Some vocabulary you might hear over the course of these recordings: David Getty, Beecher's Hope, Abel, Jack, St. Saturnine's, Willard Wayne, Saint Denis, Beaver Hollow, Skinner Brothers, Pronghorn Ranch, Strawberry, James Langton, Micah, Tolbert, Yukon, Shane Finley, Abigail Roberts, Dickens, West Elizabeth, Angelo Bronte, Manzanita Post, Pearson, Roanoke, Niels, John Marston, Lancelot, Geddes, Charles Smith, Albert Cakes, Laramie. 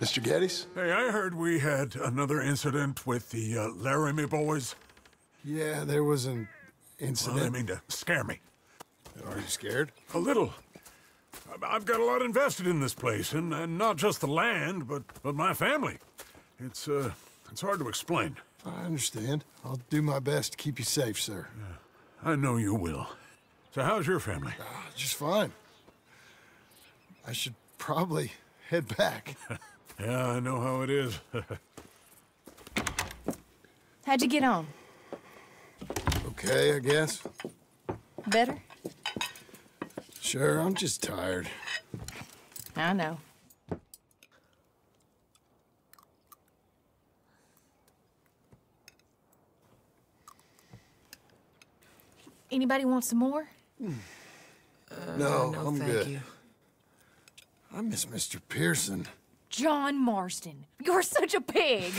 Mr. Geddes? Hey, I heard we had another incident with the Laramie boys. Yeah, there was an incident. I didn't mean to scare me. Are you scared? A little. I've got a lot invested in this place, and not just the land, but my family. It's hard to explain. I understand. I'll do my best to keep you safe, sir. I know you will. So how's your family? Just fine. I should probably head back. Yeah, I know how it is. How'd you get on? Okay, I guess. Better? Sure, I'm just tired. I know. Anybody want some more? No, I'm good. You. I miss Mr. Pearson. John Marston, you're such a pig.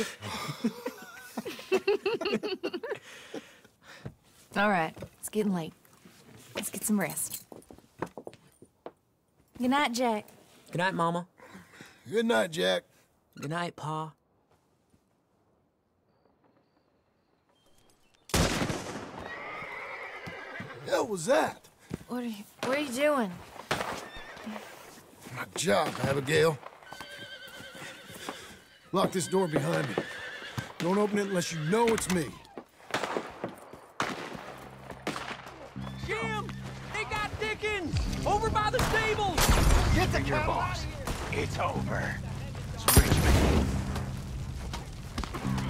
All right, it's getting late. Let's get some rest. Good night, Jack. Good night, Mama. Good night, Jack. Good night, Pa. Hell was that? What are you doing? My job, Abigail. Lock this door behind me. Don't open it unless you know it's me. Jim, they got Dickens over by the stables. Get the your boss. It's over. It's Richmond.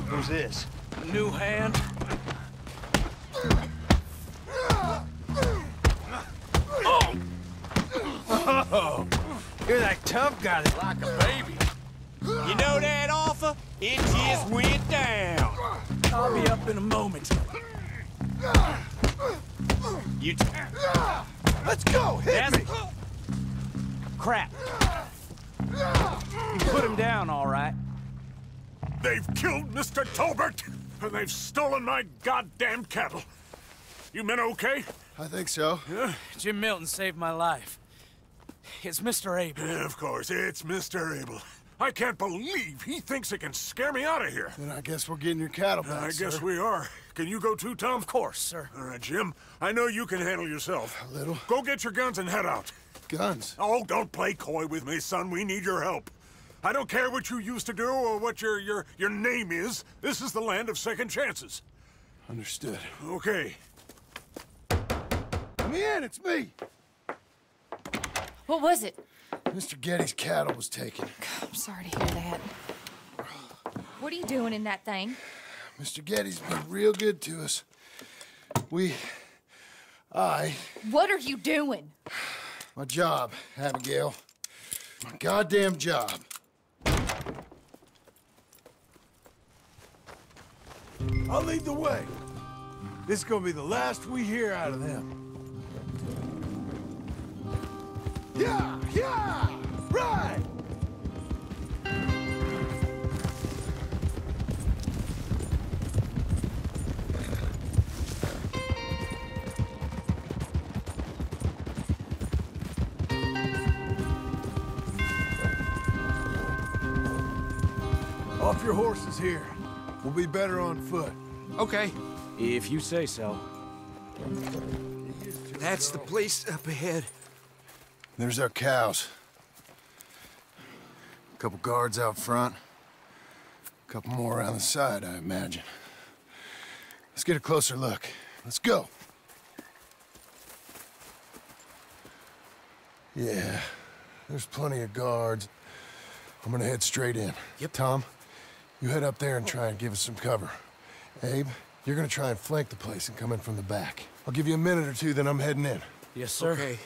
Who's this? A new hand. Oh, you're that tough guy that's like a baby. You know that offer? It just went down. I'll be up in a moment. Let's go, hit me! Crap. You put him down, all right. They've killed Mr. Tolbert, and they've stolen my goddamn cattle. You men okay? I think so. Yeah? Jim Milton saved my life. It's Mr. Abel. Yeah, of course, it's Mr. Abel. I can't believe he thinks it can scare me out of here. Then I guess we're getting your cattle back, I guess we are. Can you go too, Tom? Of course, sir. All right, Jim. I know you can handle yourself. A little. Go get your guns and head out. Guns? Oh, don't play coy with me, son. We need your help. I don't care what you used to do or what your name is. This is the land of second chances. Understood. Okay. Come in, it's me. What was it? Mr. Getty's cattle was taken. God, I'm sorry to hear that. What are you doing in that thing? Mr. Getty's been real good to us. What are you doing? My job, Abigail. My goddamn job. I'll lead the way. This is gonna be the last we hear out of them. Yeah! Yeah! Right! Off your horses here. We'll be better on foot. Okay. If you say so. That's the place up ahead. There's our cows. A couple guards out front. A couple more around the side, I imagine. Let's get a closer look. Let's go. Yeah, there's plenty of guards. I'm gonna head straight in. Yep. Tom, you head up there and try and give us some cover. Abe, you're gonna try and flank the place and come in from the back. I'll give you a minute or two, then I'm heading in. Yes, sir. Okay.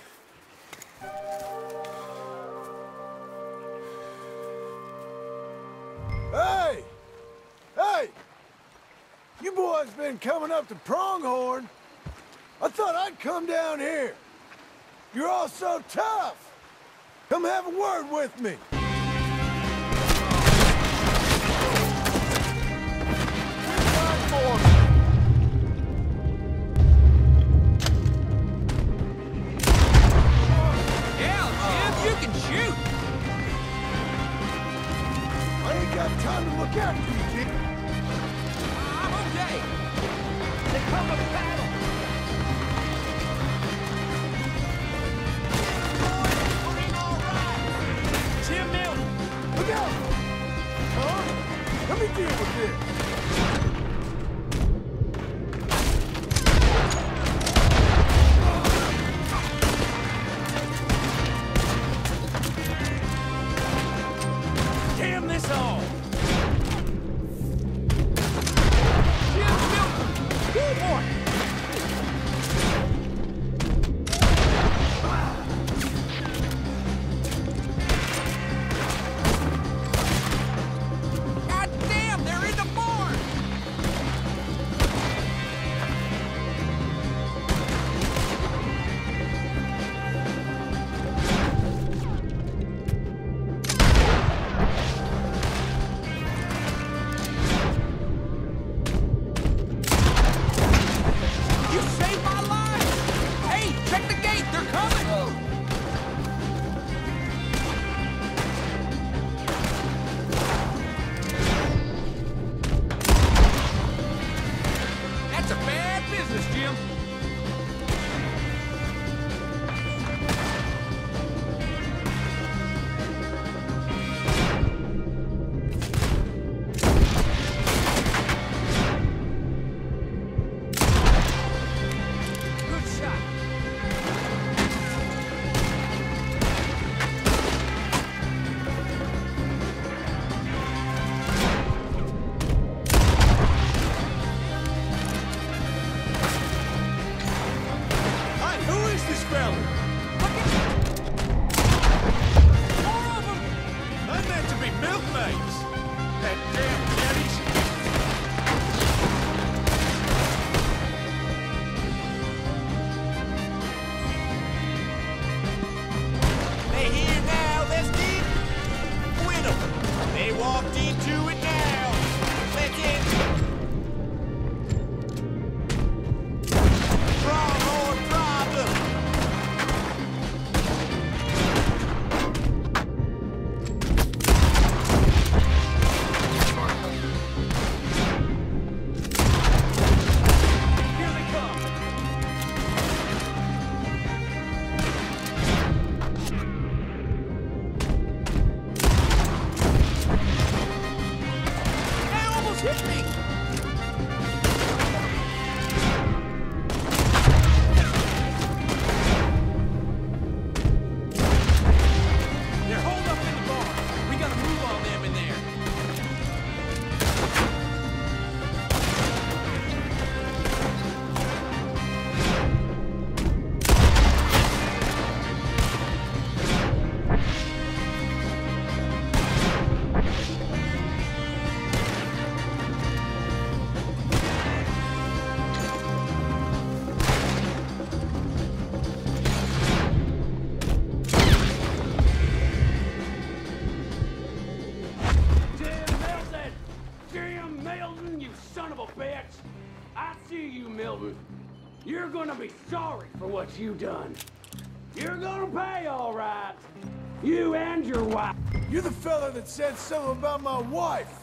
Hey! Hey! You boys been coming up to Pronghorn. I thought I'd come down here. You're all so tough. Come have a word with me. Hell, Jim, you can shoot! Roger! I'm okay. They come with the battle. Going all right. Jim Milton. Look out! Huh? Let me deal with this. Damn this all! You done. You're gonna pay, all right. You and your wife. You're the fella that said something about my wife.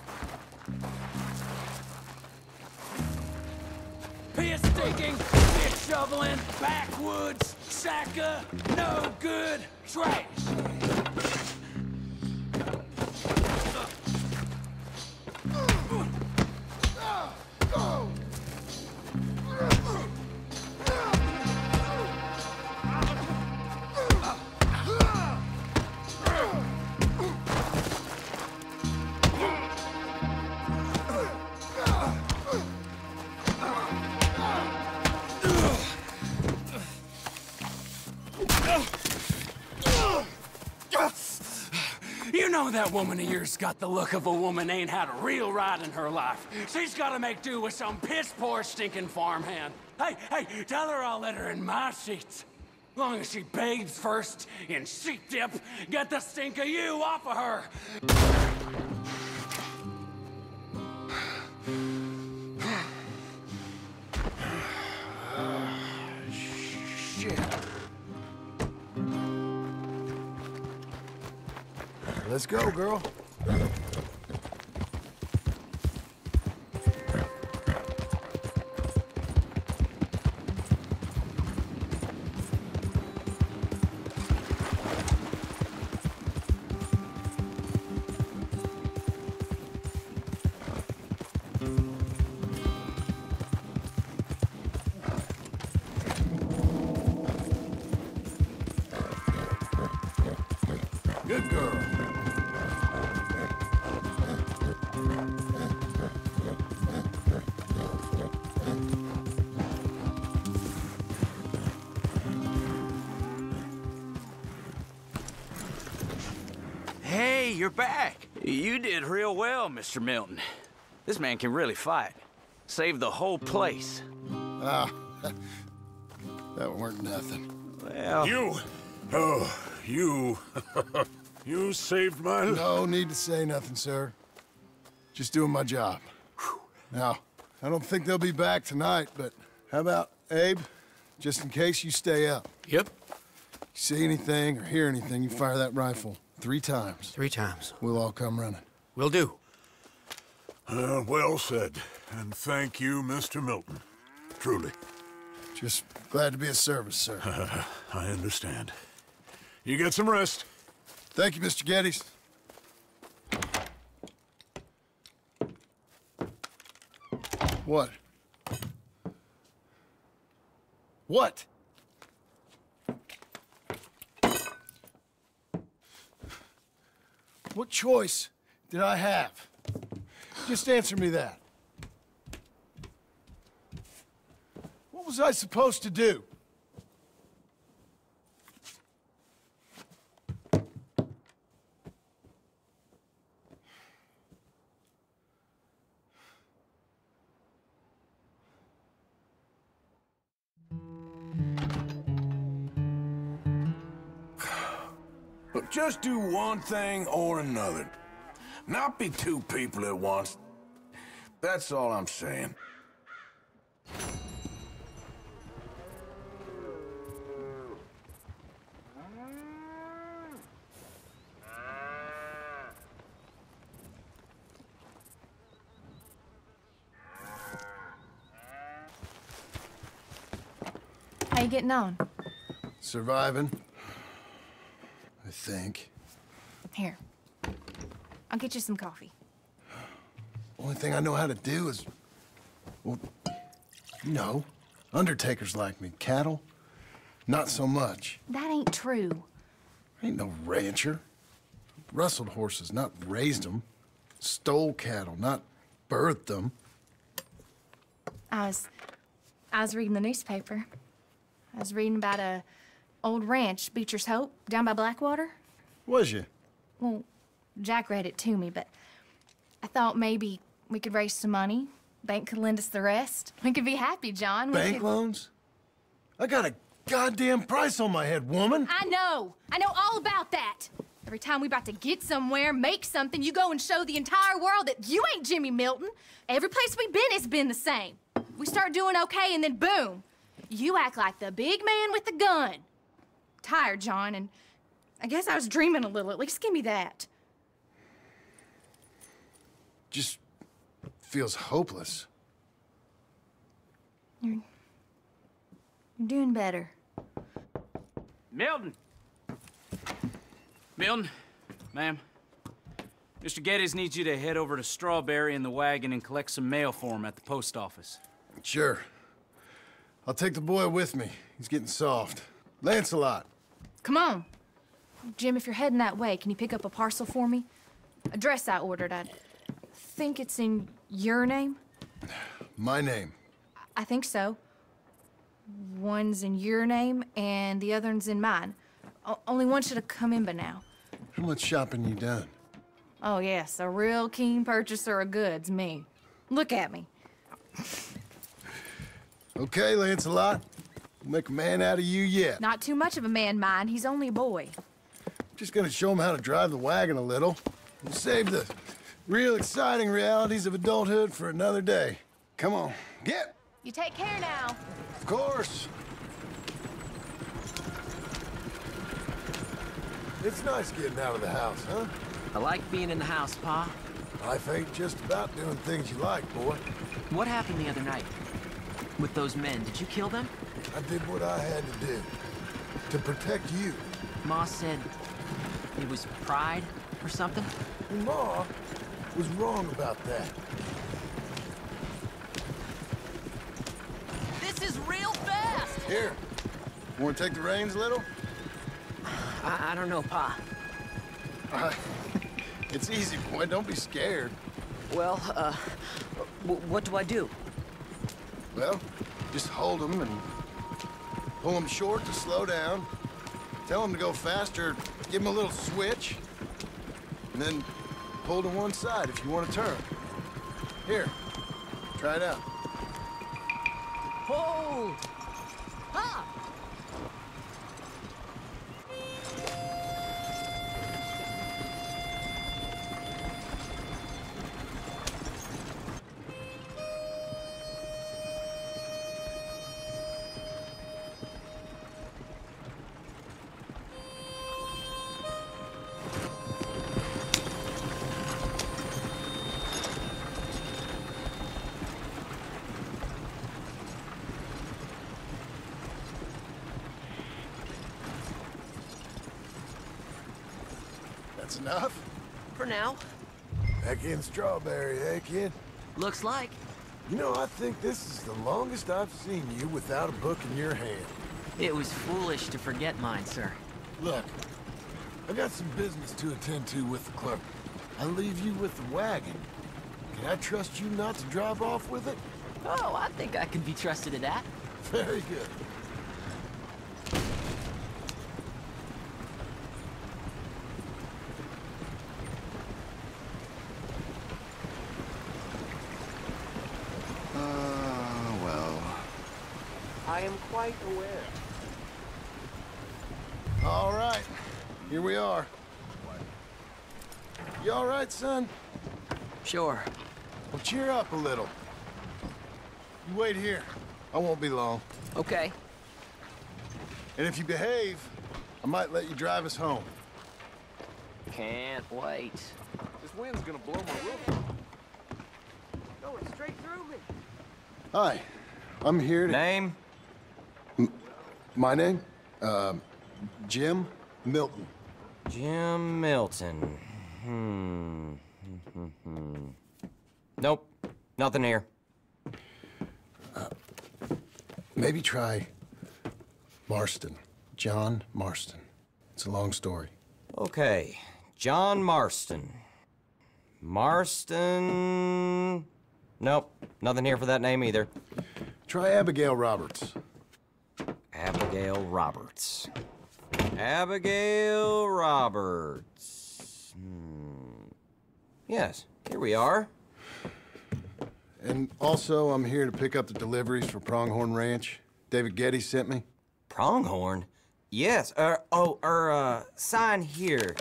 Piss stinking, shit shoveling, backwoods, shaka, no good, trash. That woman of yours got the look of a woman ain't had a real ride in her life. She's gotta make do with some piss-poor stinking farmhand. Hey, tell her I'll let her in my sheets. Long as she bathes first in sheep dip, get the stink of you off of her. Let's go, girl. Good girl. Hey, you're back. You did real well, Mr. Milton. This man can really fight. Saved the whole place. Ah, that weren't nothing. Well... You! Oh, you. You saved my life. No need to say nothing, sir. Just doing my job. Whew. Now, I don't think they'll be back tonight, but how about, Abe? Just in case you stay up. Yep. You see anything or hear anything, you fire that rifle 3 times. 3 times. We'll all come running. Will do. Well said. And thank you, Mr. Milton. Truly. Just glad to be of service, sir. I understand. You get some rest. Thank you, Mr. Geddes. What? What? What choice did I have? Just answer me that. What was I supposed to do? Look, just do one thing or another. Not be 2 people at once. That's all I'm saying. How you getting on? Surviving, I think. Here, I'll get you some coffee. Only thing I know how to do is, well, you know, undertakers like me. Cattle, not so much. That ain't true. I ain't no rancher. Rustled horses, not raised them. Stole cattle, not birthed them. I was reading the newspaper. I was reading about a old ranch, Beecher's Hope, down by Blackwater. Was you? Well, Jack read it to me, but I thought maybe we could raise some money. Bank could lend us the rest. We could be happy, John. Bank loans? I got a goddamn price on my head, woman. I know. I know all about that. Every time we about to get somewhere, make something, you go and show the entire world that you ain't Jimmy Milton. Every place we've been has been the same. We start doing okay, and then boom. You act like the big man with the gun. Tired, John, and I guess I was dreaming a little. At least give me that. Just feels hopeless. You're doing better. Milton! Milton, ma'am. Mr. Geddes needs you to head over to Strawberry in the wagon and collect some mail for him at the post office. Sure. I'll take the boy with me. He's getting soft. Lancelot. Come on. Jim, if you're heading that way, can you pick up a parcel for me? A dress I ordered. I think it's in your name. My name. I think so. One's in your name and the other's in mine. Only one should have come in by now. How much shopping you done? Oh, yes. A real keen purchaser of goods, me. Look at me. Okay, Lancelot. We'll make a man out of you yet. Not too much of a man, mind. He's only a boy. Just gonna show him how to drive the wagon a little. We'll save the real exciting realities of adulthood for another day. Come on, get! You take care now. Of course. It's nice getting out of the house, huh? I like being in the house, Pa. Life ain't just about doing things you like, boy. What happened the other night? With those men, did you kill them? I did what I had to do. To protect you. Ma said it was pride or something? And Ma was wrong about that. This is real fast! Here. Want to take the reins a little? I don't know, Pa. It's easy, boy. Don't be scared. Well, what do I do? Well, just hold them and pull them short to slow down. Tell them to go faster. Give them a little switch. And then pull to one side if you want to turn. Here, try it out. Hold! Ha! That's enough? For now. Back in Strawberry, eh, kid? Looks like. You know, I think this is the longest I've seen you without a book in your hand. It was foolish to forget mine, sir. Look, I got some business to attend to with the clerk. I leave you with the wagon. Can I trust you not to drive off with it? Oh, I think I can be trusted to that. Very good. Quite aware. All right, here we are. You all right, son? Sure. Well, cheer up a little. You wait here. I won't be long. Okay. And if you behave, I might let you drive us home. Can't wait. This wind's gonna blow my roof. Going straight through me. Hi, I'm here to... Name? My name? Jim Milton. Jim Milton. Nope. Nothing here. Maybe try Marston. John Marston. It's a long story. Okay. John Marston. Marston... Nope. Nothing here for that name either. Try Abigail Roberts. Abigail Roberts. Abigail Roberts. Yes, here we are. And also, I'm here to pick up the deliveries for Pronghorn Ranch. David Getty sent me. Pronghorn? Yes, sign here.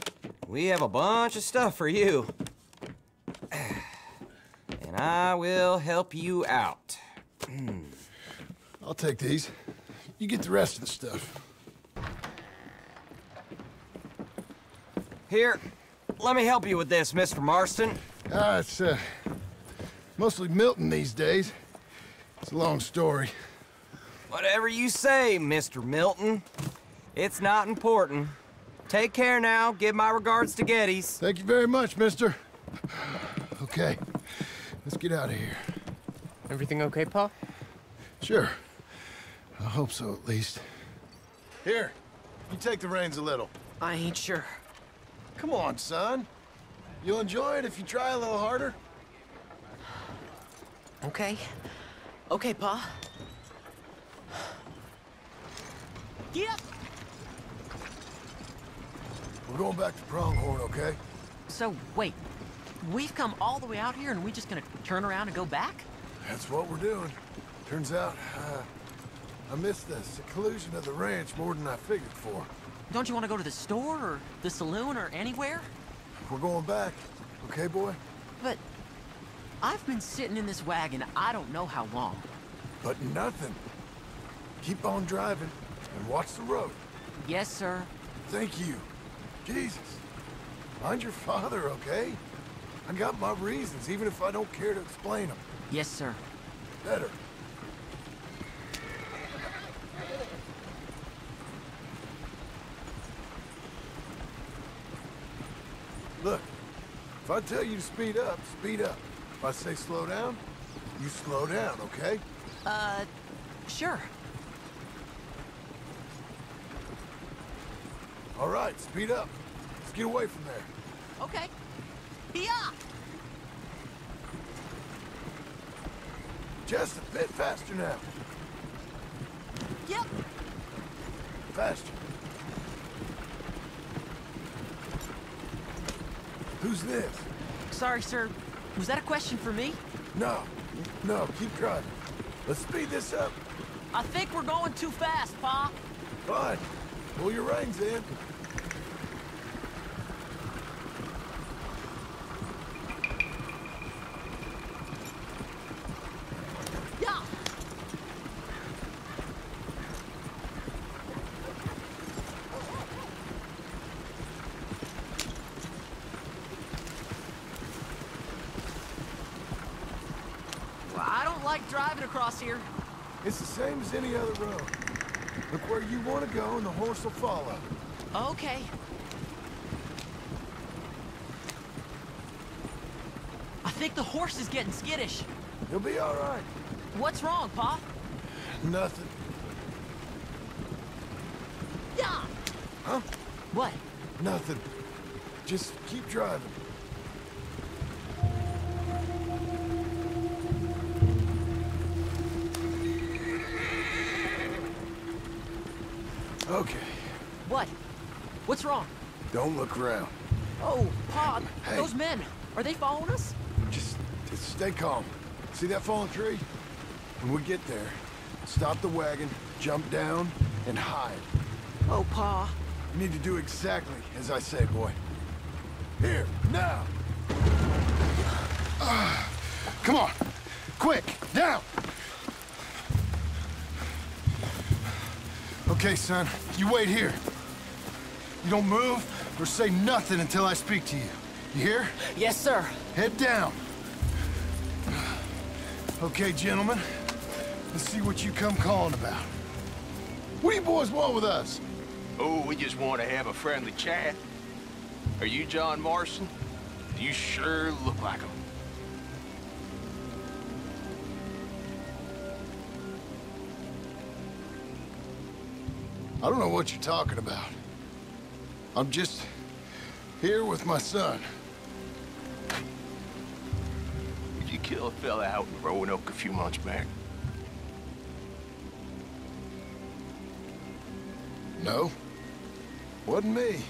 We have a bunch of stuff for you. And I will help you out. I'll take these. You get the rest of the stuff. Here, let me help you with this, Mr. Marston. It's mostly Milton these days. It's a long story. Whatever you say, Mr. Milton. It's not important. Take care now. Give my regards to Geddes. Thank you very much, mister. Okay, let's get out of here. Everything okay, Pa? Sure. I hope so, at least. Here, you take the reins a little. I ain't sure. Come on, son. You'll enjoy it if you try a little harder. Okay. Okay, Pa. Yep. We're going back to Pronghorn, okay? So, wait. We've come all the way out here and we're just gonna turn around and go back? That's what we're doing. Turns out, I miss the seclusion of the ranch more than I figured for. Don't you want to go to the store, or the saloon, or anywhere? We're going back, okay, boy? But I've been sitting in this wagon I don't know how long. But nothing. Keep on driving and watch the road. Yes, sir. Thank you. Jesus. Mind your father, okay? I got my reasons, even if I don't care to explain them. Yes, sir. Better. Look, if I tell you to speed up, speed up. If I say slow down, you slow down, okay? Sure. All right, speed up. Let's get away from there. Okay. Yeah. Just a bit faster now. Yep. Faster. Who's this? Sorry, sir. Was that a question for me? No. No, keep driving. Let's speed this up. I think we're going too fast, Pa. Fine. Pull your reins in. Here. It's the same as any other road. Look where you want to go and the horse will follow. Okay. I think the horse is getting skittish. He'll be all right. What's wrong, Pa? Nothing. Yeah. Huh? What? Nothing. Just keep driving. Okay. What? What's wrong? Don't look around. Oh, Pa, hey. Those men, are they following us? Just stay calm. See that fallen tree? When we get there, stop the wagon, jump down, and hide. Oh, Pa. You need to do exactly as I say, boy. Here, now! Come on, quick, down! Okay, son. You wait here. You don't move or say nothing until I speak to you. You hear? Yes, sir. Head down. Okay, gentlemen. Let's see what you come calling about. What do you boys want with us? Oh, we just want to have a friendly chat. Are you John Marston? You sure look like him. I don't know what you're talking about. I'm just here with my son. Did you kill a fella out in Roanoke a few months back? No. Wasn't me.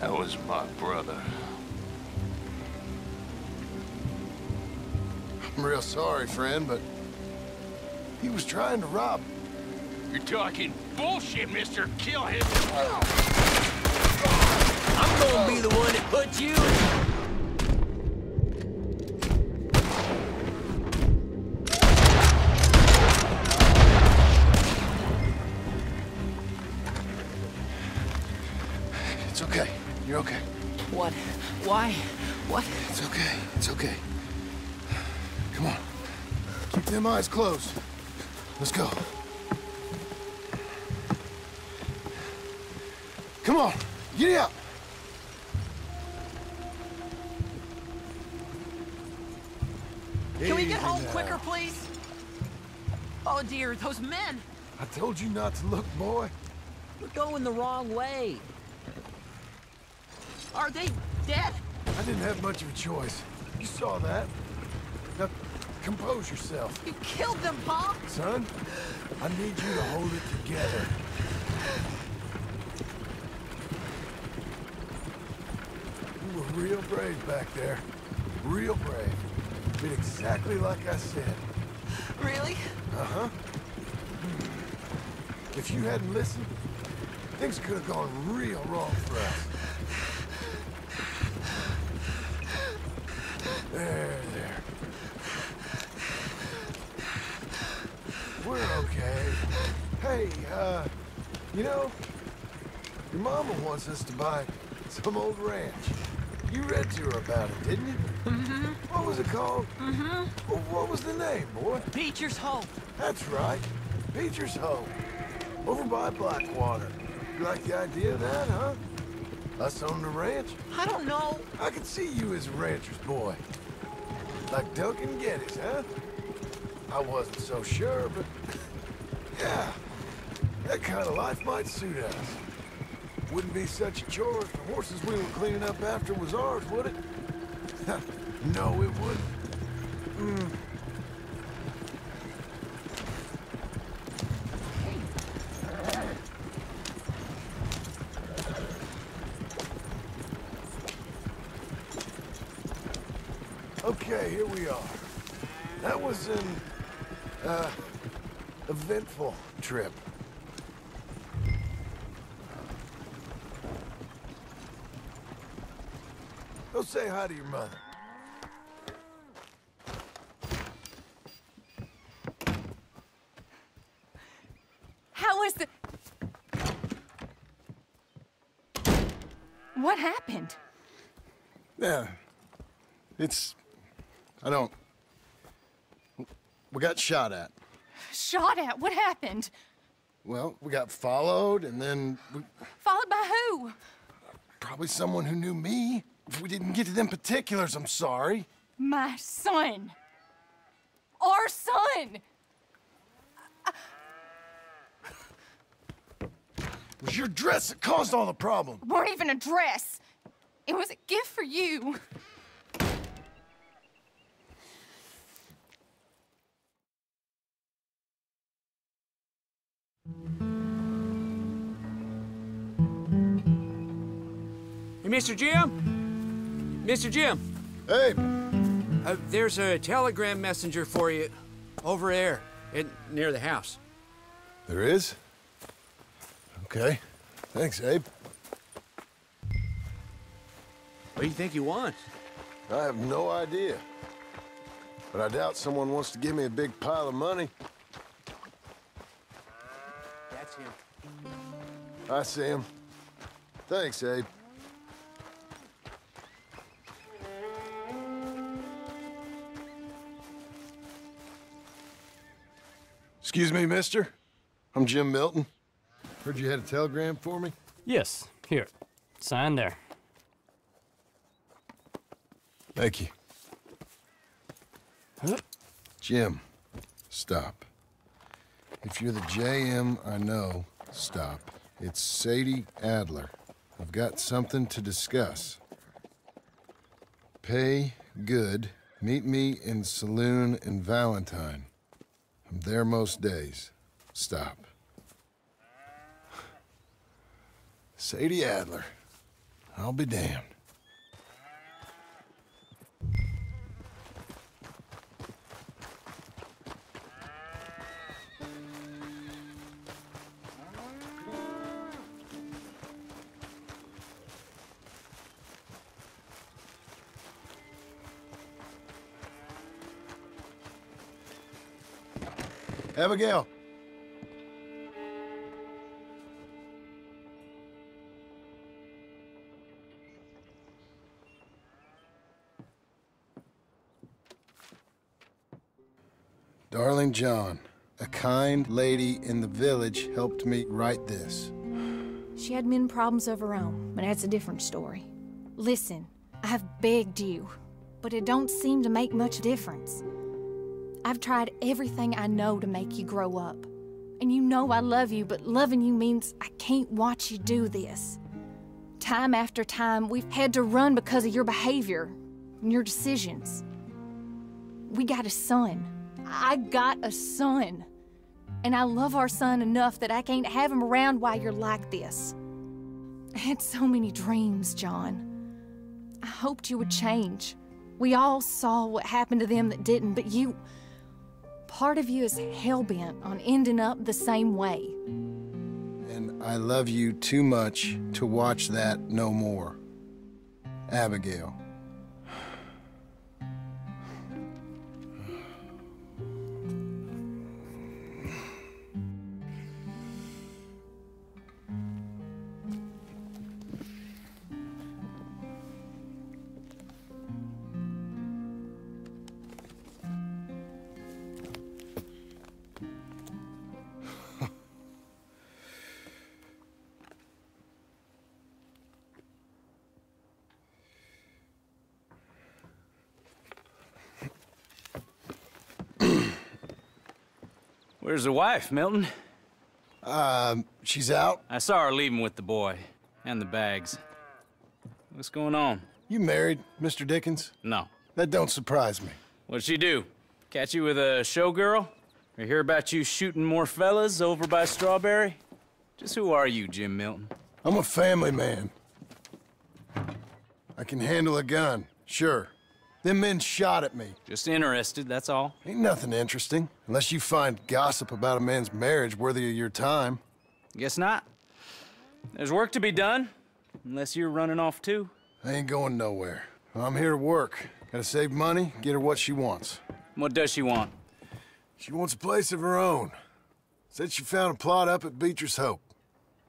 That was my brother. I'm real sorry, friend, but he was trying to rob me. You're talking bullshit, mister. Kill him. I'm gonna be the one that put you in. It's okay. You're okay. What? Why? What? It's okay. It's okay. Come on. Keep them eyes closed. Let's go. Come on, get up! Can we get home quicker, please? Oh dear, those men! I told you not to look, boy. We're going the wrong way. Are they dead? I didn't have much of a choice. You saw that. Now, compose yourself. You killed them, Pa! Son, I need you to hold it together. Real brave back there. Real brave. Did exactly like I said. Really? Uh-huh. If you hadn't listened, things could have gone real wrong for us. There, there. We're okay. Hey, you know, your mama wants us to buy some old ranch. You read to her about it, didn't you? Mm-hmm. What was it called? Mm-hmm. Well, what was the name, boy? Beecher's Hope. That's right. Beecher's Hope. Over by Blackwater. You like the idea of that, huh? Us on the ranch? I don't know. I could see you as a rancher's boy. Like Duck and Geddes, huh? I wasn't so sure, but... yeah. That kind of life might suit us. Wouldn't be such a chore if the horses we were cleaning up after was ours, would it? No, it wouldn't. Okay, here we are. That was an eventful trip. Go say hi to your mother. How was the... What happened? Yeah. It's... I don't... We got shot at. Shot at? What happened? Well, we got followed, and then... Followed by who? Probably someone who knew me. If we didn't get to them particulars, I'm sorry. My son. Our son! It was your dress that caused all the problem. It weren't even a dress. It was a gift for you. Hey, Mr. Jim? Mr. Jim. Hey. There's a telegram messenger for you over there, near the house. There is? Okay. Thanks, Abe. What do you think he wants? I have no idea. But I doubt someone wants to give me a big pile of money. That's him. I see him. Thanks, Abe. Excuse me, mister. I'm Jim Milton. Heard you had a telegram for me? Yes. Here. Sign there. Thank you. Huh? Jim, stop. If you're the JM I know, stop. It's Sadie Adler. I've got something to discuss. Pay good. Meet me in saloon in Valentine. I'm there most days. Stop. Sadie Adler. I'll be damned. Abigail. Darling John, a kind lady in the village helped me write this. She had many problems of her own, but that's a different story. Listen, I've begged you, but it don't seem to make much difference. I've tried everything I know to make you grow up. And you know I love you, but loving you means I can't watch you do this. Time after time, we've had to run because of your behavior and your decisions. We got a son. I got a son. And I love our son enough that I can't have him around while you're like this. I had so many dreams, John. I hoped you would change. We all saw what happened to them that didn't, but you... Part of you is hell-bent on ending up the same way. And I love you too much to watch that no more. Abigail. Where's the wife, Milton? She's out. I saw her leaving with the boy. And the bags. What's going on? You married, Mr. Dickens? No. That don't surprise me. What'd she do? Catch you with a showgirl? Or hear about you shooting more fellas over by Strawberry? Just who are you, Jim Milton? I'm a family man. I can handle a gun, sure. Them men shot at me. Just interested, that's all. Ain't nothing interesting, unless you find gossip about a man's marriage worthy of your time. Guess not. There's work to be done, unless you're running off too. I ain't going nowhere. I'm here to work. Gotta save money, get her what she wants. What does she want? She wants a place of her own. Said she found a plot up at Beecher's Hope.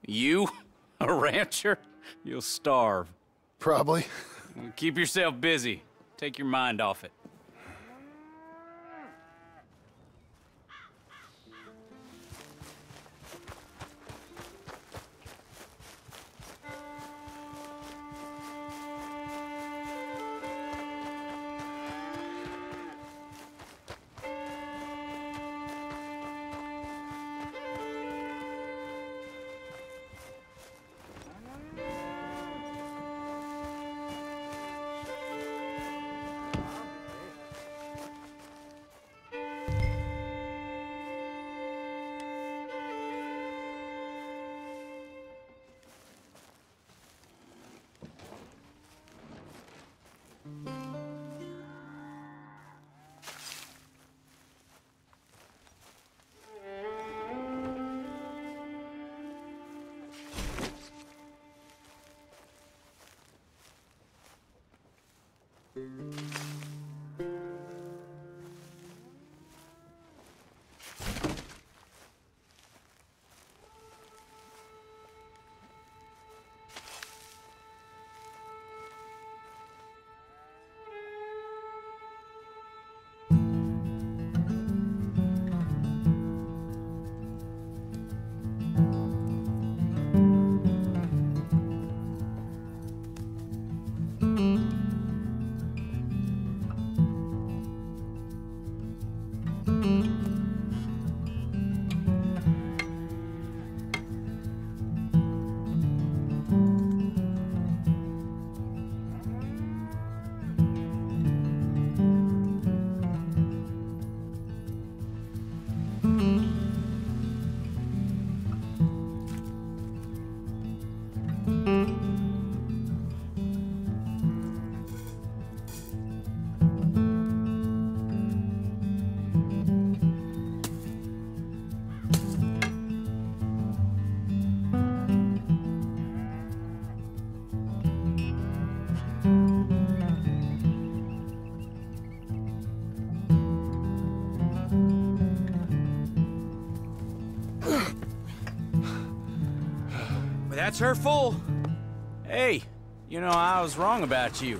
You? A rancher? You'll starve. Probably. Keep yourself busy. Take your mind off it. That's her full. Hey, you know, I was wrong about you.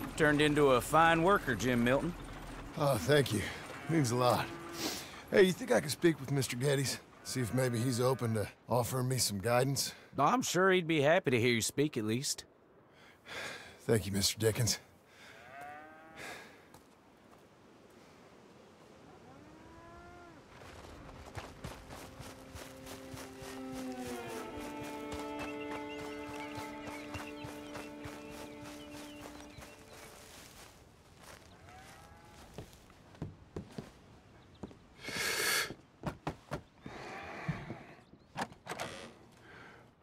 You turned into a fine worker, Jim Milton. Oh, thank you. Means a lot. Hey, you think I could speak with Mr. Geddes? See if maybe he's open to offering me some guidance? No, I'm sure he'd be happy to hear you speak, at least. Thank you, Mr. Dickens.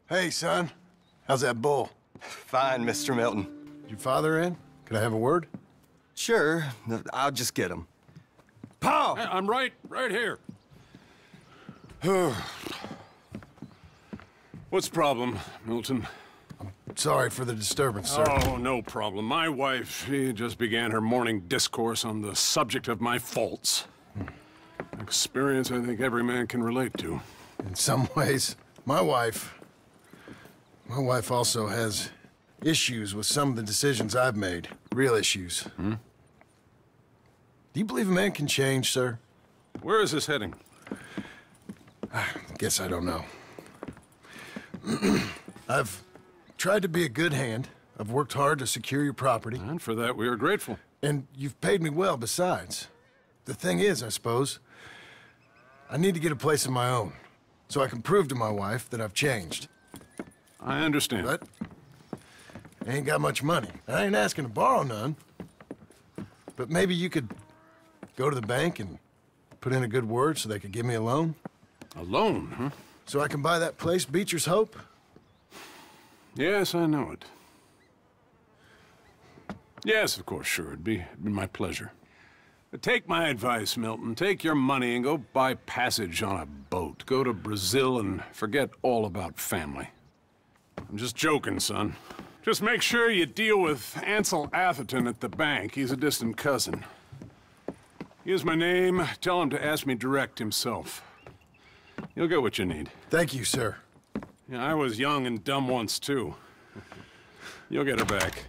Hey, son. How's that bull? Fine, Mr. Milton. Your father in? Can I have a word? Sure. I'll just get him. Pow! Hey, I'm right here. What's the problem, Milton? I'm sorry for the disturbance, sir. Oh, no problem. My wife, she just began her morning discourse on the subject of my faults. Experience I think every man can relate to. In some ways, my wife also has issues with some of the decisions I've made. Real issues. Hmm? Do you believe a man can change, sir? Where is this heading? I guess I don't know. I've tried to be a good hand. I've worked hard to secure your property. And for that, we are grateful. And you've paid me well, besides. The thing is, I suppose, I need to get a place of my own, so I can prove to my wife that I've changed. I understand. But I ain't got much money. I ain't asking to borrow none. But maybe you could go to the bank and put in a good word so they could give me a loan. A loan, huh? So I can buy that place, Beecher's Hope? Yes, I know it. Yes, of course, sure. It'd be my pleasure. But take my advice, Milton. Take your money and go buy passage on a boat. Go to Brazil and forget all about family. I'm just joking, son. Just make sure you deal with Ansel Atherton at the bank. He's a distant cousin. Use my name. Tell him to ask me direct himself. You'll get what you need. Thank you, sir. Yeah, I was young and dumb once, too. You'll get her back.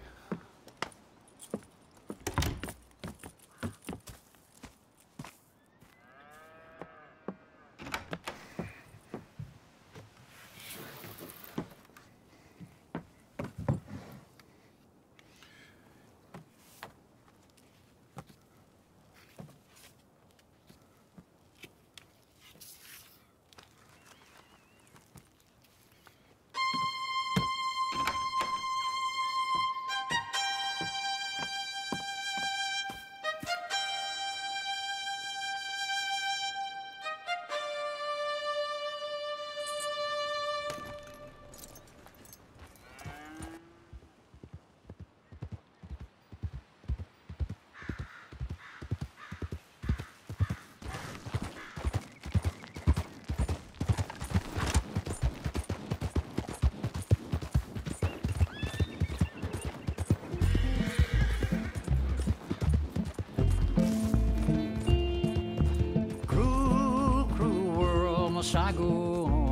I go on.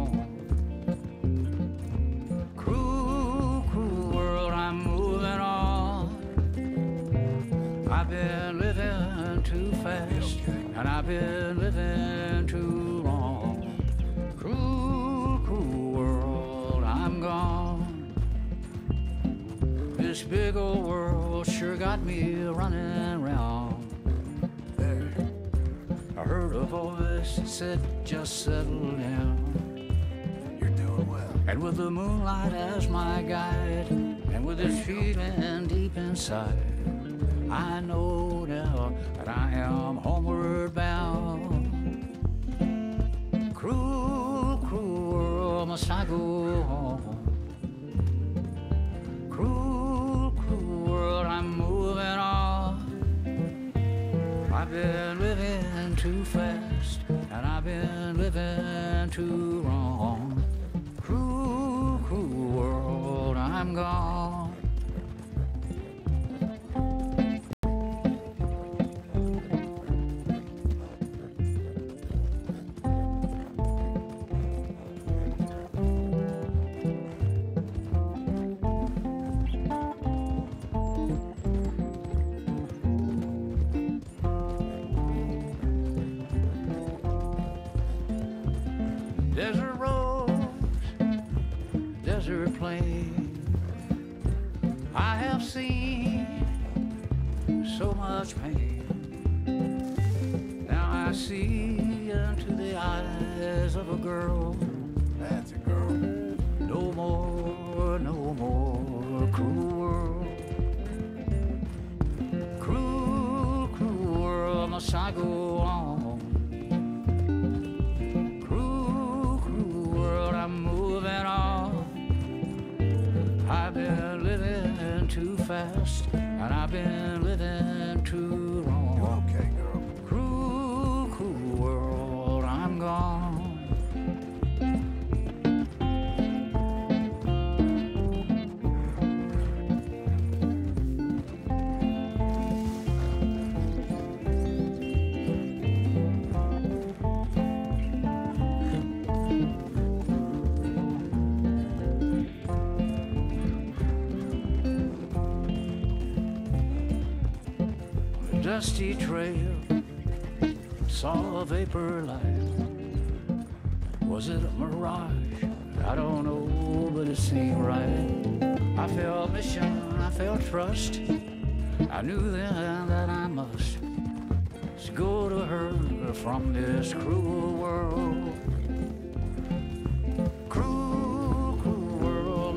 Cruel, cruel world, I'm moving on. I've been living too fast, and I've been living too long. Cruel, cruel world, I'm gone. This big old world sure got me running round. I heard a voice that said, just settle down. You're doing well. And with the moonlight as my guide, and with this feeling deep inside, I know now that I am homeward bound. Cruel, cruel world, must I go home? Cruel, cruel world, I'm moving on. I've been living too fast, and I've been living too wrong. Cruel, cruel world, I'm gone. Dusty trail, saw a vapor light. Was it a mirage? I don't know, but it seemed right. I felt mission, I felt trust. I knew then that I must go to her from this cruel world. Cruel, cruel world,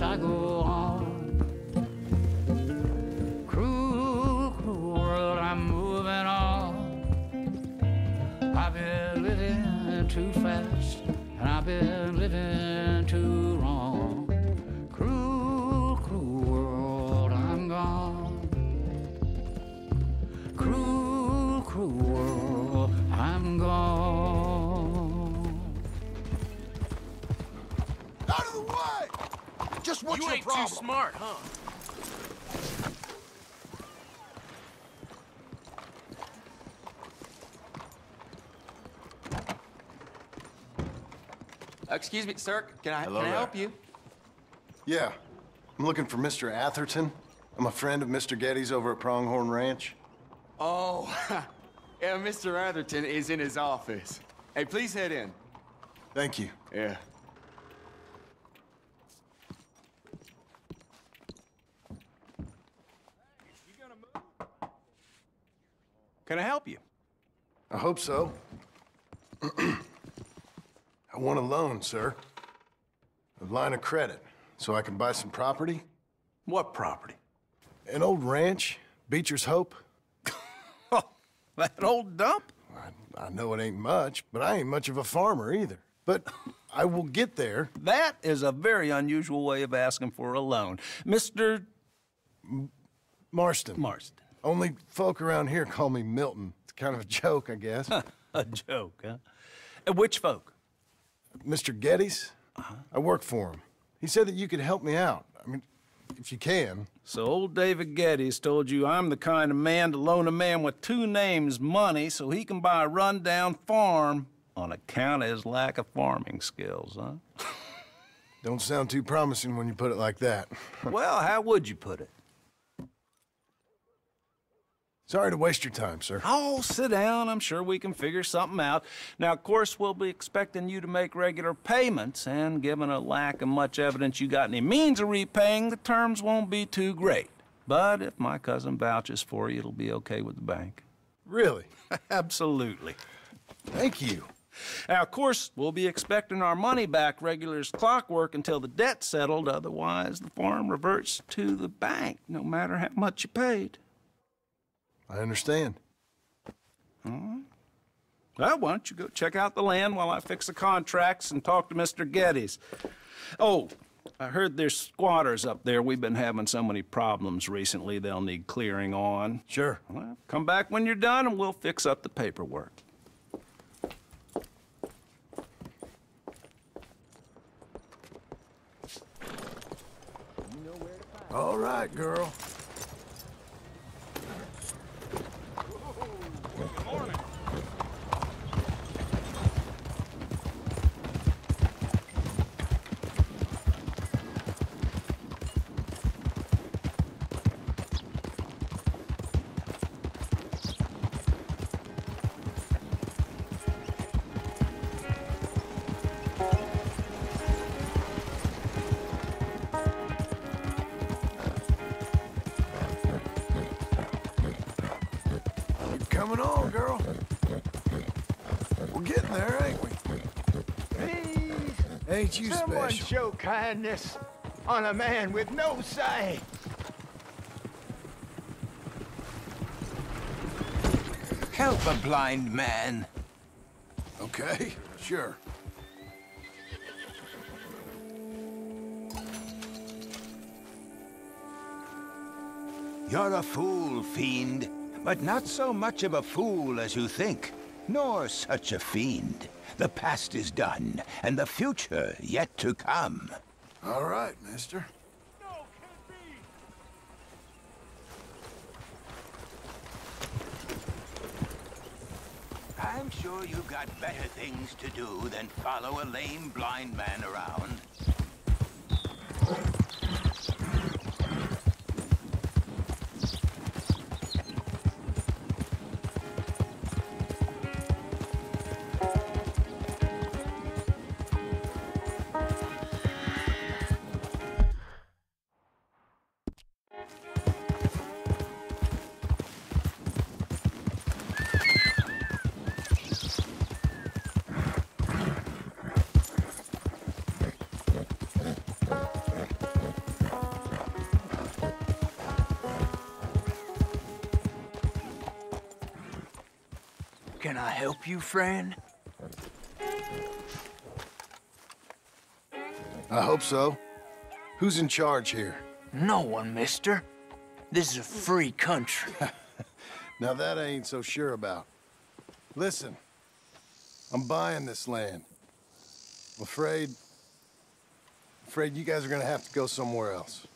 march I go on. Cruel, cruel world, I'm moving on. I've been living too fast, and I've been living too wrong. Cruel, cruel world, I'm gone. Cruel, cruel world, I'm gone. Out of the way! Just what's your problem? You ain't too smart, huh? Excuse me, sir. Can I help you? Yeah. I'm looking for Mr. Atherton. I'm a friend of Mr. Geddes over at Pronghorn Ranch. Oh, yeah, Mr. Atherton is in his office. Hey, please head in. Thank you. Yeah. Can I help you? I hope so. I want a loan, sir. A line of credit, so I can buy some property. What property? An old ranch, Beecher's Hope. Oh, that old dump? I know it ain't much, but I ain't much of a farmer either. But I will get there. That is a very unusual way of asking for a loan. Mr. Marston. Marston. Only folk around here call me Milton. It's kind of a joke, I guess. A joke, huh? And which folk? Mr. Geddes, I work for him. He said that you could help me out. I mean, if you can. So old David Geddes told you I'm the kind of man to loan a man with two names money so he can buy a rundown farm on account of his lack of farming skills, huh? Don't sound too promising when you put it like that. Well, how would you put it? Sorry to waste your time, sir. Oh, sit down. I'm sure we can figure something out. Now, of course, we'll be expecting you to make regular payments, and given a lack of much evidence you got any means of repaying, the terms won't be too great. But if my cousin vouches for you, it'll be okay with the bank. Really? Absolutely. Thank you. Now, of course, we'll be expecting our money back regular as clockwork until the debt's settled. Otherwise, the farm reverts to the bank, no matter how much you paid. I understand. All right. Well, why don't you go check out the land while I fix the contracts and talk to Mr. Geddes. Oh, I heard there's squatters up there. We've been having so many problems recently, they'll need clearing on. Sure. Well, come back when you're done and we'll fix up the paperwork. You know where to find. All right, girl. Coming on, girl. We're getting there, ain't we? Please, ain't you someone special? Show kindness on a man with no sight. Help a blind man. Okay, sure. You're a fool, fiend. But not so much of a fool as you think, nor such a fiend. The past is done, and the future yet to come. All right, mister. No, can't be. I'm sure you've got better things to do than follow a lame blind man around. Can I help you, friend? I hope so. Who's in charge here? No one, mister. This is a free country. Now that I ain't so sure about. Listen, I'm buying this land. I'm afraid you guys are gonna have to go somewhere else.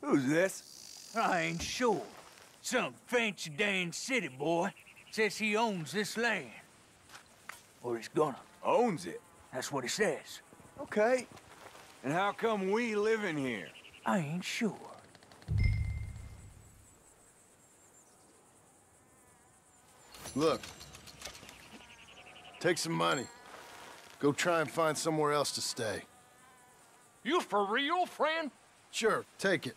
Who's this? I ain't sure. Some fancy Dan city boy says he owns this land. Or he's gonna. Owns it? That's what he says. Okay. And how come we live in here? I ain't sure. Look. Take some money. Go try and find somewhere else to stay. You for real, friend? Sure, take it.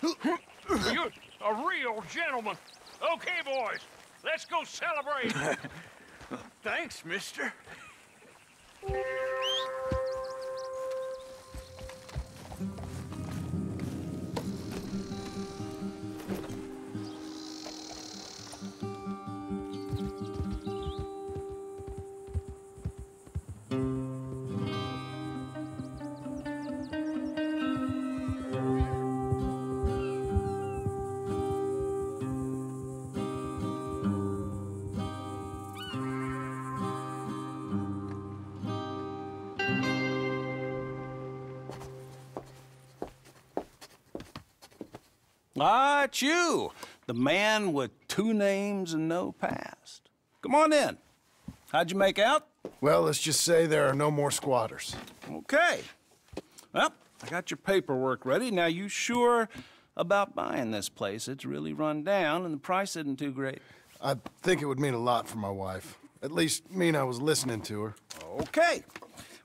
You're a real gentleman. Okay, boys, let's go celebrate. Thanks, mister. Ah, it's you, the man with two names and no past. Come on in. How'd you make out? Well, let's just say there are no more squatters. Okay. Well, I got your paperwork ready. Now, you sure about buying this place? It's really run down, and the price isn't too great. I think it would mean a lot for my wife. At least mean I was listening to her. Okay.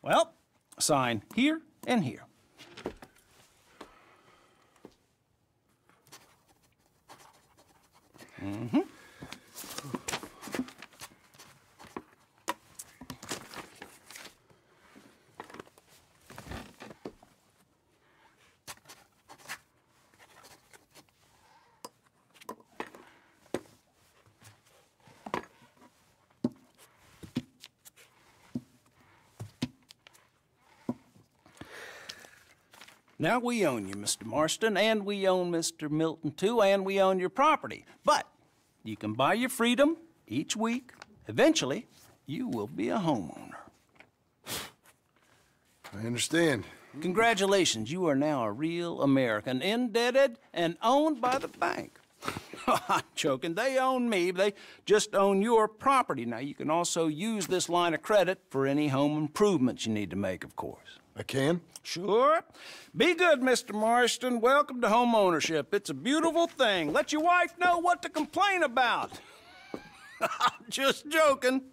Well, sign here and here. Mm-hmm. Now we own you, Mr. Marston, and we own Mr. Milton, too, and we own your property, but you can buy your freedom each week. Eventually, you will be a homeowner. I understand. Congratulations, you are now a real American, indebted and owned by the bank. I'm joking, they own me, they just own your property. Now, you can also use this line of credit for any home improvements you need to make, of course. I can? Sure. Be good, Mr. Marston. Welcome to home ownership. It's a beautiful thing. Let your wife know what to complain about. I'm just joking.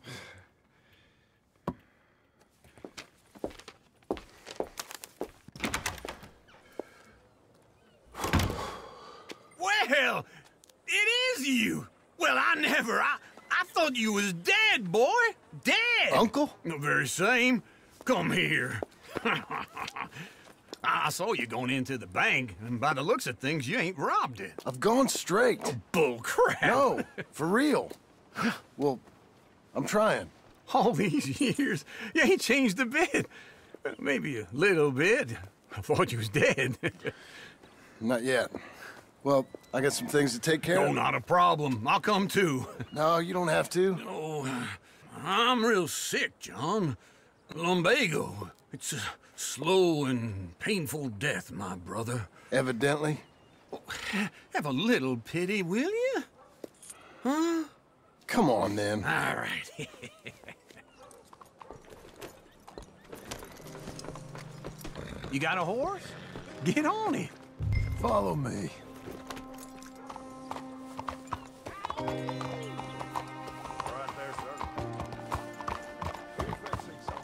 Well, it is you. Well, I never. I thought you was dead, boy. Dead. Uncle? The very same. Come here. I saw you going into the bank, and by the looks of things, you ain't robbed it. I've gone straight. Oh, bull crap. No, for real. Well, I'm trying. All these years, you ain't changed a bit. Maybe a little bit. I thought you was dead. Not yet. Well, I got some things to take care of. Oh, not a problem. I'll come too. No, you don't have to. No, I'm real sick, John. Lumbago. It's a slow and painful death, my brother. Evidently. Oh, have a little pity, will you? Huh? Come on, then. All right. You got a horse? Get on it. Follow me.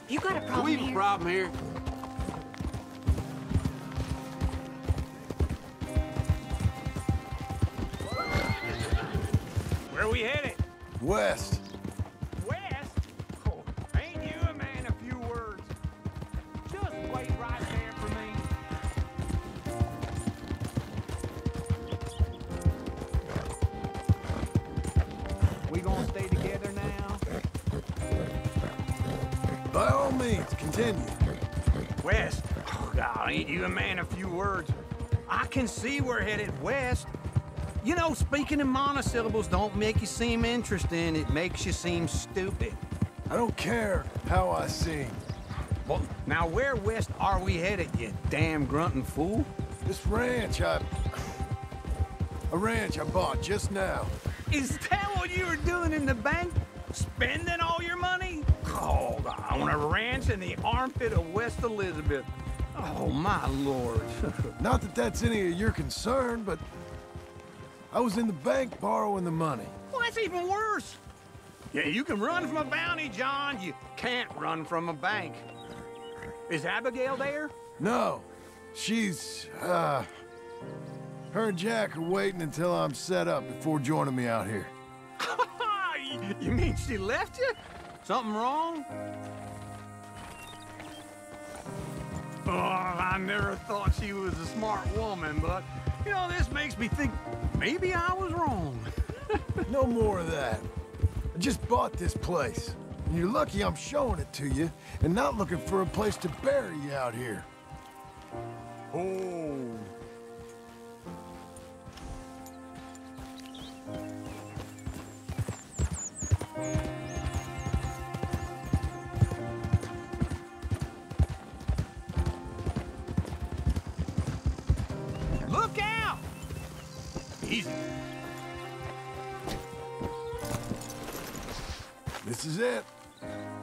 You got a problem here? We have a problem here. Where are we headed? West. West? Oh, ain't you a man of few words? Just wait right there for me. We gonna stay together? Continue. West? Oh, God, ain't you a man of few words? I can see we're headed west. You know, speaking in monosyllables don't make you seem interesting. It makes you seem stupid. I don't care how I seem. Well, now where west are we headed, you damn grunting fool? This ranch I bought just now. Is that what you were doing in the bank? Spending all your money? Oh, on a ranch in the armpit of West Elizabeth. Oh, my Lord. Not that that's any of your concern, but I was in the bank borrowing the money. Well, that's even worse. Yeah, you can run from a bounty, John. You can't run from a bank. Is Abigail there? No. She's, her and Jack are waiting until I'm set up before joining me out here. You mean she left you? Something wrong? Oh, I never thought she was a smart woman, but, you know, this makes me think maybe I was wrong. No more of that. I just bought this place. And you're lucky I'm showing it to you and not looking for a place to bury you out here. Oh. Look out! Easy. This is it.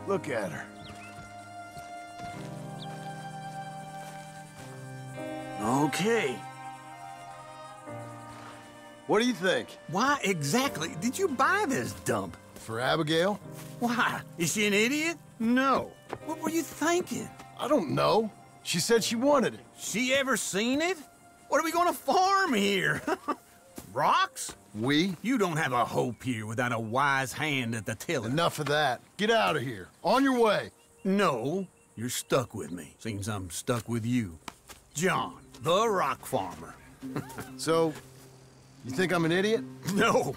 Look at her. Okay. What do you think? Why exactly did you buy this dump? For Abigail? Why? Is she an idiot? No. What were you thinking? I don't know. She said she wanted it. She ever seen it? What are we gonna farm here? Rocks? We? You don't have a hope here without a wise hand at the tiller. Enough of that. Get out of here. On your way. No, you're stuck with me. Seems I'm stuck with you. John, the rock farmer. So, you think I'm an idiot? No.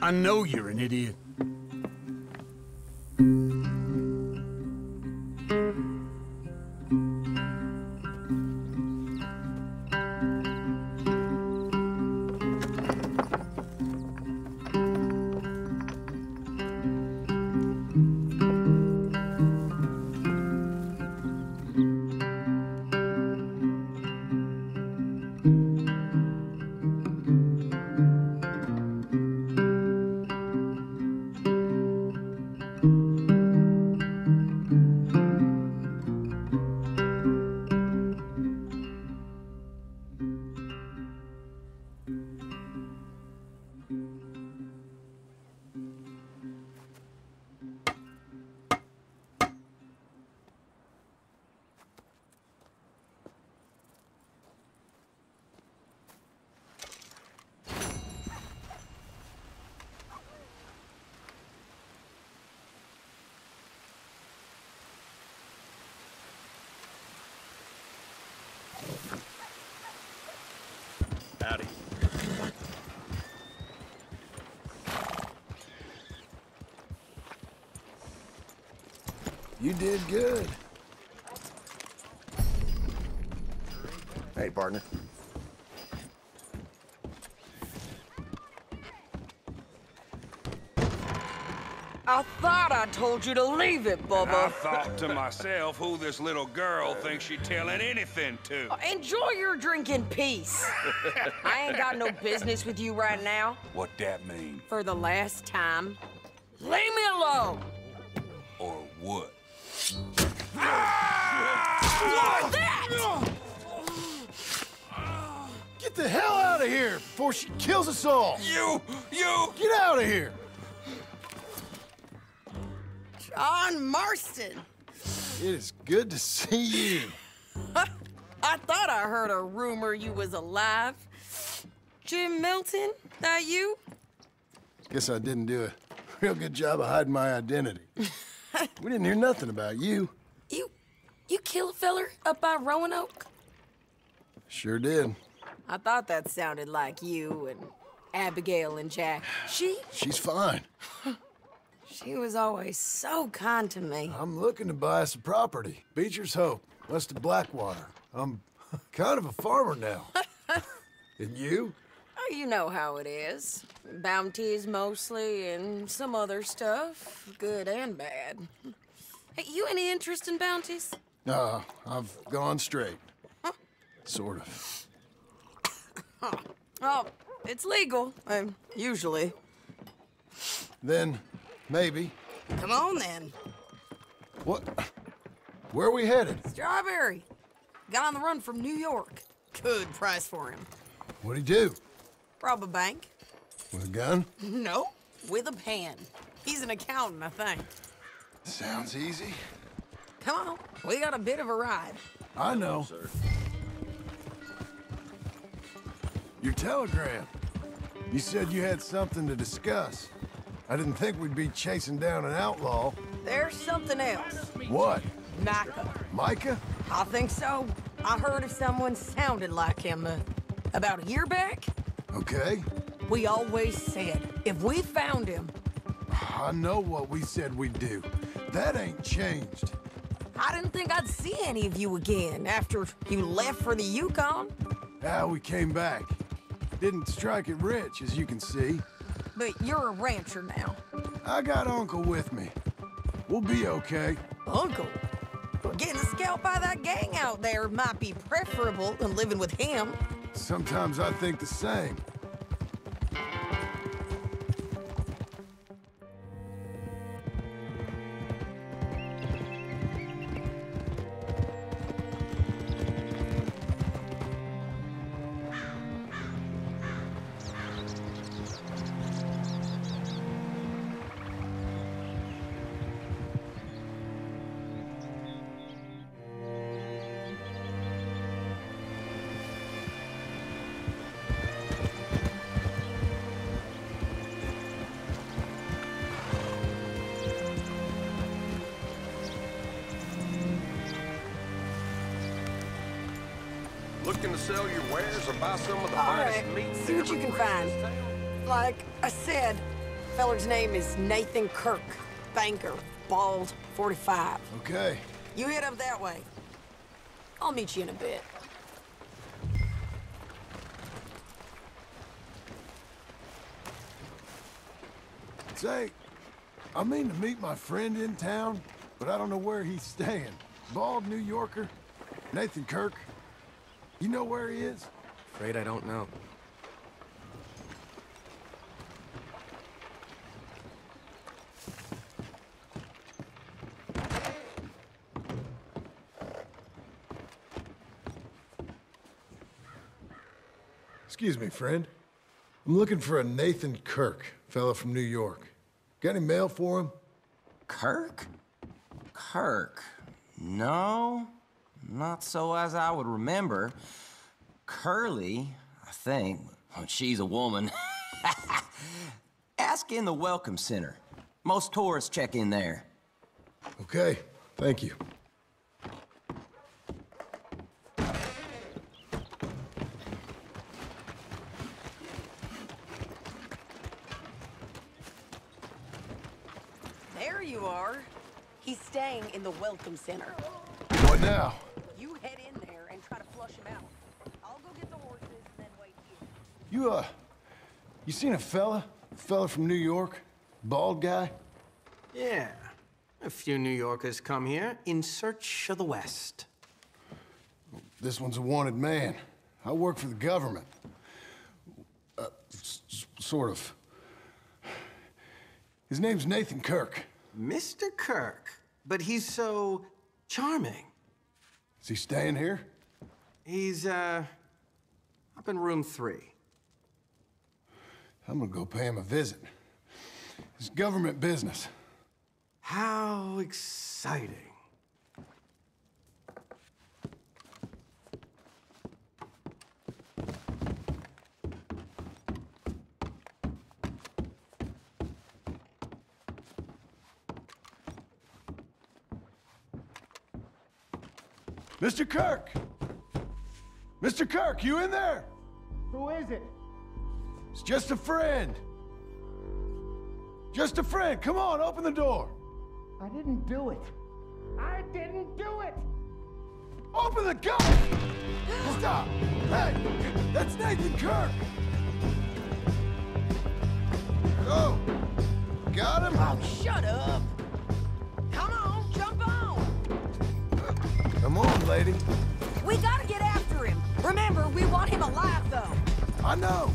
I know you're an idiot. Howdy. You did good. Hey, partner. I thought I told you to leave it, Bubba. And I thought to myself, who this little girl thinks she's telling anything to. Enjoy your drink in peace. I ain't got no business with you right now. What that mean? For the last time, leave me alone. Or what? Ah! What was that? Get the hell out of here before she kills us all. You. Get out of here. John Marston. It is good to see you. I thought I heard a rumor you was alive. Jim Milton, that you? Guess I didn't do a real good job of hiding my identity. We didn't hear nothing about you. You killed a feller up by Roanoke? Sure did. I thought that sounded like you and Abigail and Jack. She's fine. She was always so kind to me. I'm looking to buy us a property. Beecher's Hope, west of Blackwater. I'm kind of a farmer now. And you? Oh, you know how it is. Bounties mostly and some other stuff, good and bad. Hey, you any interest in bounties? No, I've gone straight. Huh? Sort of. Oh, it's legal, usually. Then, maybe. Come on, then. What? Where are we headed? Strawberry. Got on the run from New York. Good price for him. What'd he do? Rob a bank. With a gun? No, with a pen. He's an accountant, I think. Sounds easy. Come on, we got a bit of a ride. I know. Sir. Your telegram. You said you had something to discuss. I didn't think we'd be chasing down an outlaw. There's something else. What? Micah. Micah? I think so. I heard of someone sounded like him about a year back. Okay. We always said, if we found him... I know what we said we'd do. That ain't changed. I didn't think I'd see any of you again after you left for the Yukon. Ah, we came back. Didn't strike it rich, as you can see. But you're a rancher now. I got Uncle with me. We'll be okay. Uncle? Getting scalped by that gang out there might be preferable than living with him. Sometimes I think the same. Looking to sell your wares or buy some of the finest meat. See what you can find. Like I said, feller's name is Nathan Kirk. Banker, bald, 45. Okay. You head up that way. I'll meet you in a bit. Say, I mean to meet my friend in town, but I don't know where he's staying. Bald New Yorker, Nathan Kirk. You know where he is? Afraid I don't know. Excuse me, friend. I'm looking for a Nathan Kirk, fella from New York. Got any mail for him? Kirk? Kirk? No? Not so as I would remember. Curly, I think. Oh, she's a woman. Ask in the Welcome Center. Most tourists check in there. Okay, thank you. There you are. He's staying in the Welcome Center. What now? You head in there and try to flush him out. I'll go get the horses and then wait here. You seen a fella from New York? Bald guy? Yeah. A few New Yorkers come here in search of the West. This one's a wanted man. I work for the government. Sort of. His name's Nathan Kirk. Mr. Kirk? But he's so charming. Is he staying here? He's, up in room 3. I'm gonna go pay him a visit. It's government business. How exciting. Mr. Kirk! Mr. Kirk, you in there? Who is it? It's just a friend. Just a friend. Come on, open the door. I didn't do it. I didn't do it! Open the gun! Stop! Hey! That's Nathan Kirk! Oh! Got him? Oh, shut up! Come on, jump on! Come on, lady. We gotta get after him. Remember, we want him alive, though. I know.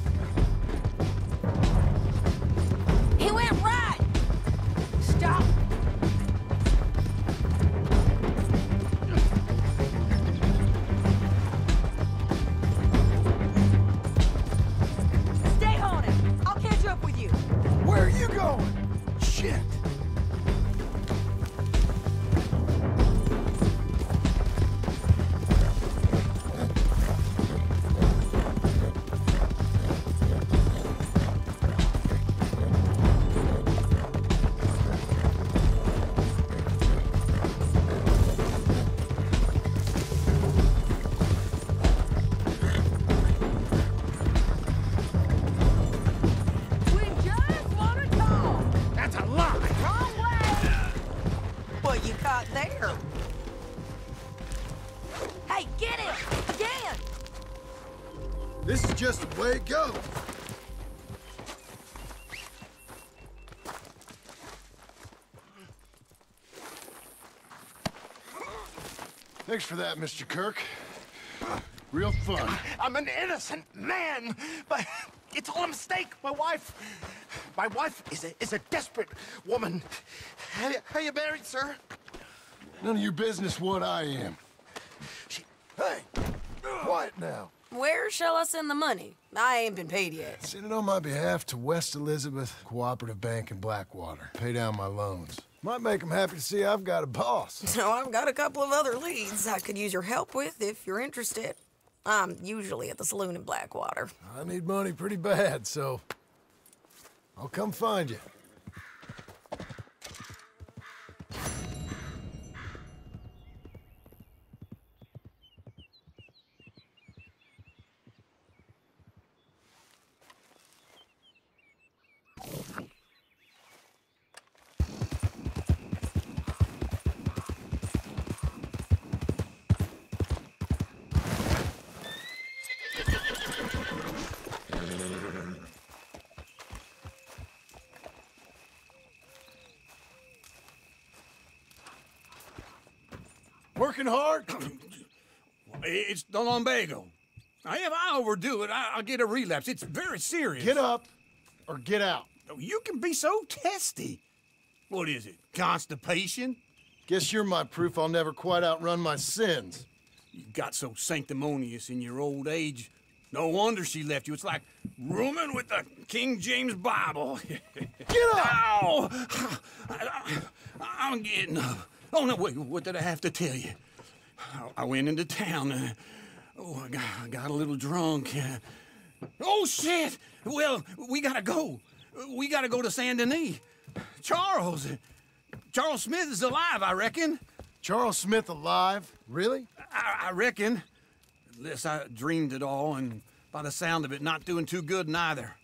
He went right! Stop! Way it goes. Thanks for that, Mr. Kirk. Real fun. I'm an innocent man, but it's all a mistake. My wife is a desperate woman. Are you married, sir? None of your business what I am. Hey, quiet now. Where shall I send the money? I ain't been paid yet. Send it on my behalf to West Elizabeth Cooperative Bank in Blackwater. Pay down my loans. Might make them happy to see I've got a boss. No, I've got a couple of other leads I could use your help with if you're interested. I'm usually at the saloon in Blackwater. I need money pretty bad, so I'll come find you. Working hard? It's the lumbago. If I overdo it, I'll get a relapse. It's very serious. Get up or get out. You can be so testy. What is it? Constipation? Guess you're my proof I'll never quite outrun my sins. You got so sanctimonious in your old age. No wonder she left you. It's like rooming with the King James Bible. Get up! Ow! I'm getting up. Oh, no, wait, what did I have to tell you? I went into town. I got a little drunk. Oh, shit! Well, we gotta go. We gotta go to Saint Denis. Charles Smith is alive, I reckon. Charles Smith alive? Really? I reckon. Unless I dreamed it all, and by the sound of it, not doing too good neither.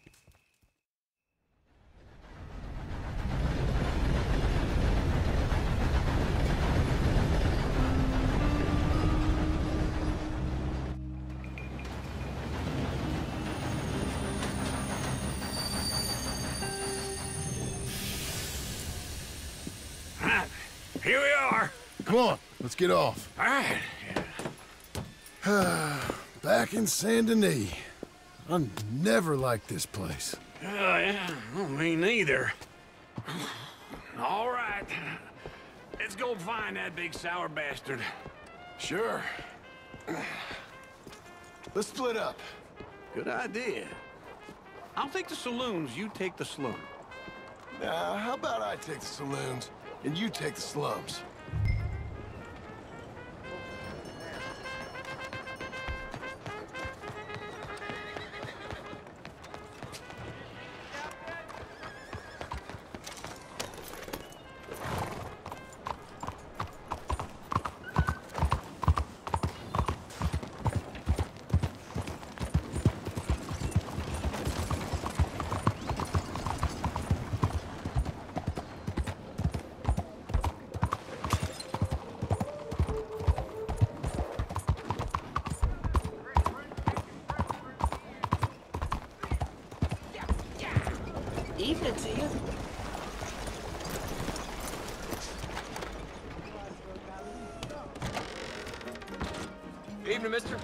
Here we are. Come on, let's get off. All right. Back in Saint Denis. I never liked this place. Yeah, me neither. All right. Let's go find that big sour bastard. Sure. Let's split up. Good idea. I'll take the saloons, you take the slums. Now, how about I take the saloons? And you take the slums. Evening to you. Evening, mister.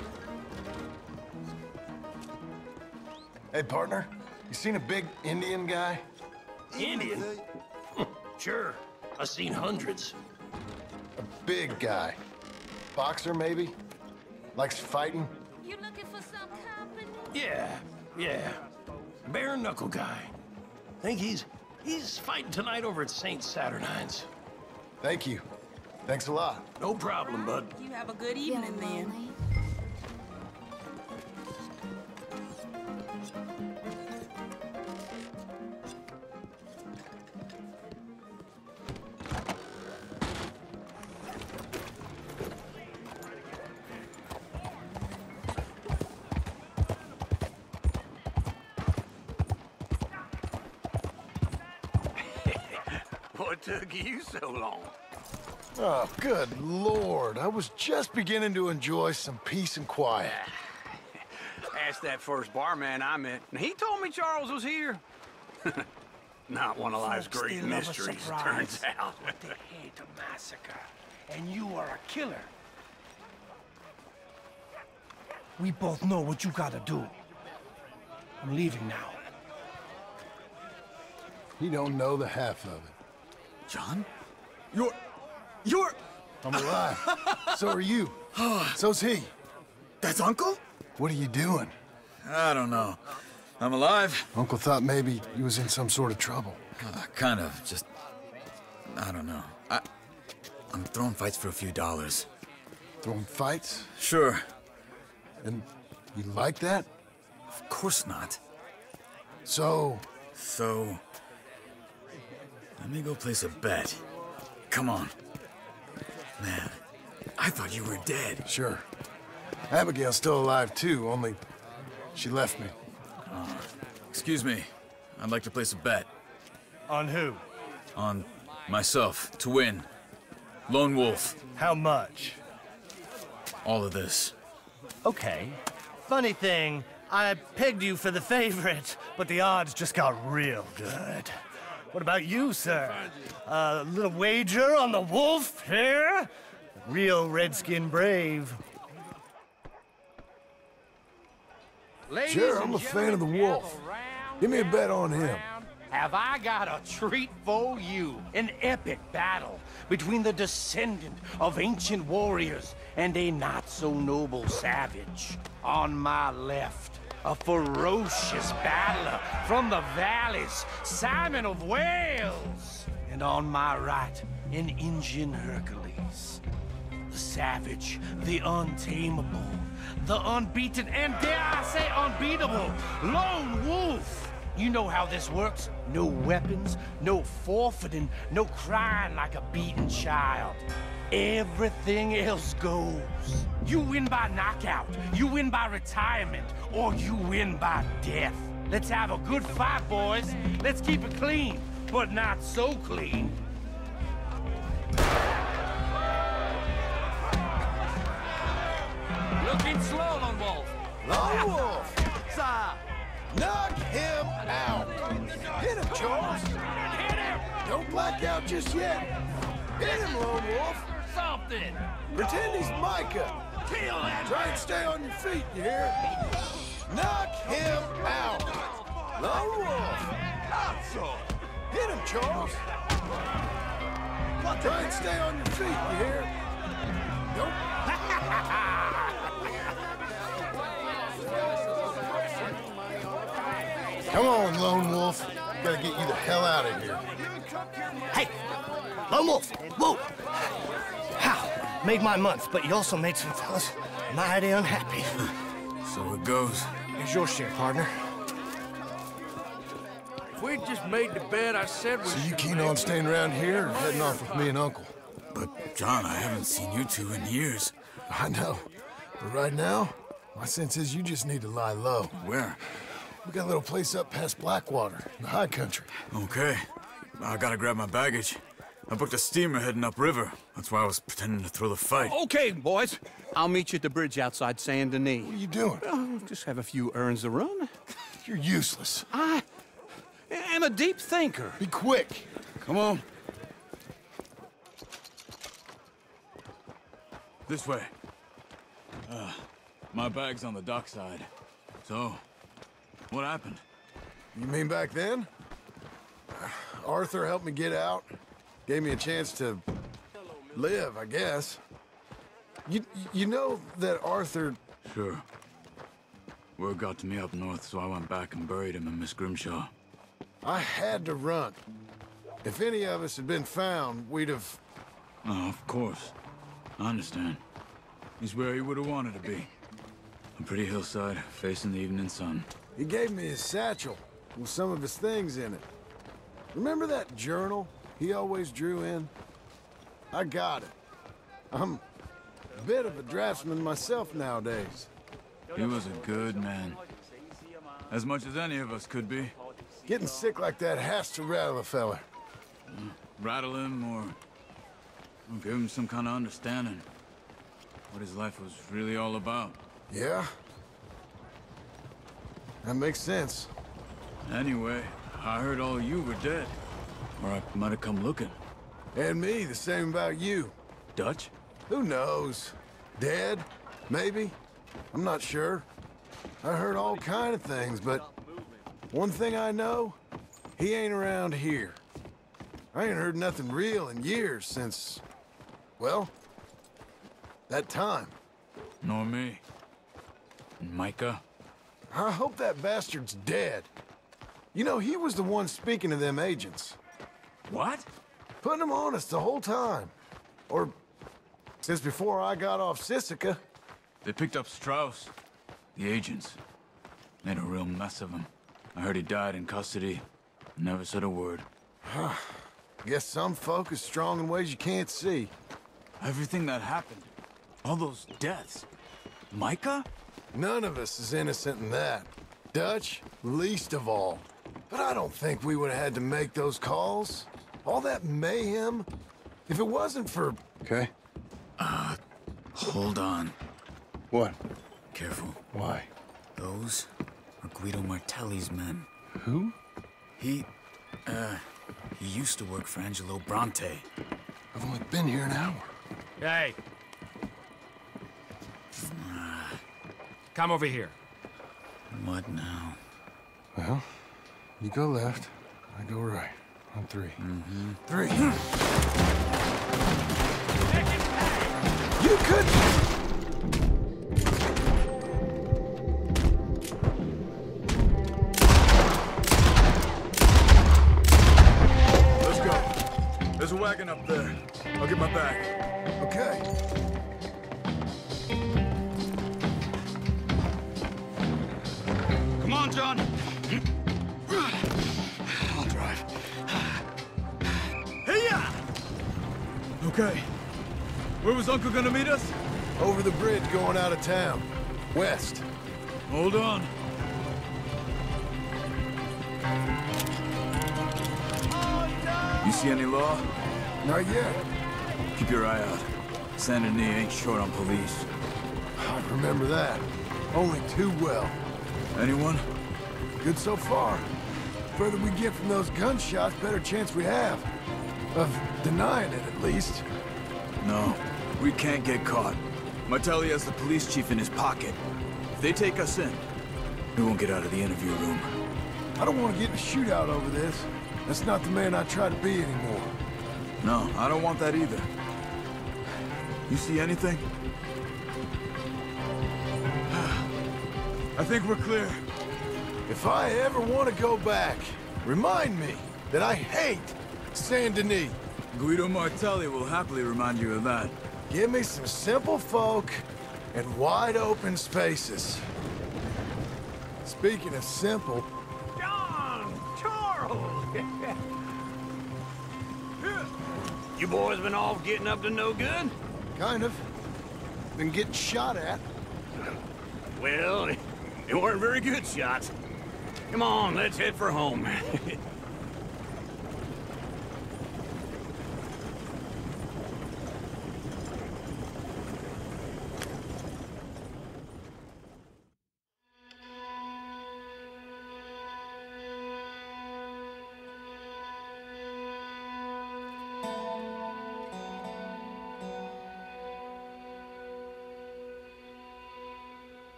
Hey, partner. You seen a big Indian guy? Indian? Sure. I seen hundreds. A big guy. Boxer, maybe? Likes fighting? You looking for some company? Yeah. Bare-knuckle guy. Think he's fighting tonight over at St. Saturnine's. Thank you. Thanks a lot. No problem, bud. You have a good evening, man. Took you so long. Oh, good Lord. I was just beginning to enjoy some peace and quiet. Asked that first barman I met, and he told me Charles was here. Not one of life's great mysteries, it turns out. But they hate a massacre, and you are a killer. We both know what you gotta do. I'm leaving now. You don't know the half of it. John? You're... I'm alive. So are you. So's he. That's Uncle? What are you doing? I don't know. I'm alive. Uncle thought maybe you was in some sort of trouble. Kind of, just... I don't know. I'm throwing fights for a few dollars. Throwing fights? Sure. And you like that? Of course not. So... Let me go place a bet. Come on. Man, I thought you were dead. Sure. Abigail's still alive, too, only she left me. Oh. Excuse me. I'd like to place a bet. On who? On myself, to win. Lone Wolf. How much? All of this. Okay. Funny thing, I pegged you for the favorite, but the odds just got real good. What about you, sir? A little wager on the wolf here? Real redskin brave. Sure, I'm a fan of the wolf. Give me a bet on him. Have I got a treat for you? An epic battle between the descendant of ancient warriors and a not-so-noble savage. On my left, a ferocious battler from the valleys, Simon of Wales. And on my right, an Indian Hercules. The savage, the untamable, the unbeaten, and dare I say unbeatable, Lone Wolf. You know how this works. No weapons, no forfeiting, no crying like a beaten child. Everything else goes. You win by knockout, you win by retirement, or you win by death. Let's have a good fight, boys. Let's keep it clean, but not so clean. Looking slow, Lone Wolf. Lone Wolf! Sir! Knock him out! Hit him, Charles! Hit him! Don't black out just yet! Hit him, Lone Wolf! Something. Pretend he's Micah. Kill that. Try and stay on your feet, you hear? Knock him out. Lone Wolf. Hit him, Charles. Try and stay on your feet, you hear? Nope. Come on, Lone Wolf. We gotta get you the hell out of here. Hey, Lone Wolf. Whoa. Made my month, but you also made some fellas mighty unhappy. So it goes. Here's your share, partner. If we just made the bed, I said we. So you keen on staying around here or heading off with me and Uncle? But, John, I haven't seen you two in years. I know. But right now, my sense is you just need to lie low. Where? We got a little place up past Blackwater, in the high country. Okay. I gotta grab my baggage. I booked a steamer heading upriver. That's why I was pretending to throw the fight. Okay, boys. I'll meet you at the bridge outside Saint Denis. What are you doing? Just have a few errands to run. You're useless. I am a deep thinker. Be quick. Come on. This way. My bag's on the dockside. So, what happened? You mean back then? Arthur helped me get out. Gave me a chance to live, I guess. You know that Arthur... Sure. Word got to me up north, so I went back and buried him in Miss Grimshaw. I had to run. If any of us had been found, we'd have... Oh, of course. I understand. He's where he would have wanted to be. A pretty hillside, facing the evening sun. He gave me his satchel, with some of his things in it. Remember that journal he always drew in? I got it. I'm a bit of a draftsman myself nowadays. He was a good man. As much as any of us could be. Getting sick like that has to rattle a fella. Rattle him or give him some kind of understanding. What his life was really all about. Yeah? That makes sense. Anyway, I heard all you were dead. Or I might have come looking. And me, the same about you. Dutch? Who knows? Dead? Maybe? I'm not sure. I heard all kind of things, but... One thing I know, he ain't around here. I ain't heard nothing real in years since... Well... That time. Nor me. And Micah. I hope that bastard's dead. You know, he was the one speaking to them agents. What? Putting them on us the whole time. Or since before I got off Sissica. They picked up Strauss. The agents. Made a real mess of him. I heard he died in custody. Never said a word. Guess some folk is strong in ways you can't see. Everything that happened. All those deaths. Micah? None of us is innocent in that. Dutch, least of all. But I don't think we would have had to make those calls. All that mayhem. If it wasn't for... Okay. Hold on. What? Careful. Why? Those are Guido Martelli's men. Who? He used to work for Angelo Bronte. I've only been here an hour. Hey! Come over here. What now? Well, you go left, I go right. On three. Mm-hmm. Three. You could... Let's go. There's a wagon up there. I'll get my bag. Okay. John! I'll drive. Hey-ya! Okay. Where was Uncle gonna meet us? Over the bridge going out of town. West. Hold on. You see any law? Not yet. Keep your eye out. Saint Denis ain't short on police. I remember that. Only too well. Anyone? Good so far. The further we get from those gunshots, better chance we have. Of denying it, at least. No, we can't get caught. Martelli has the police chief in his pocket. If they take us in, we won't get out of the interview room. I don't want to get in a shootout over this. That's not the man I try to be anymore. No, I don't want that either. You see anything? I think we're clear. If I ever want to go back, remind me that I hate Saint Denis. Guido Martelli will happily remind you of that. Give me some simple folk and wide open spaces. Speaking of simple... John! Charles! You boys been off getting up to no good? Kind of. Been getting shot at. Well... They weren't very good shots. Come on, let's head for home.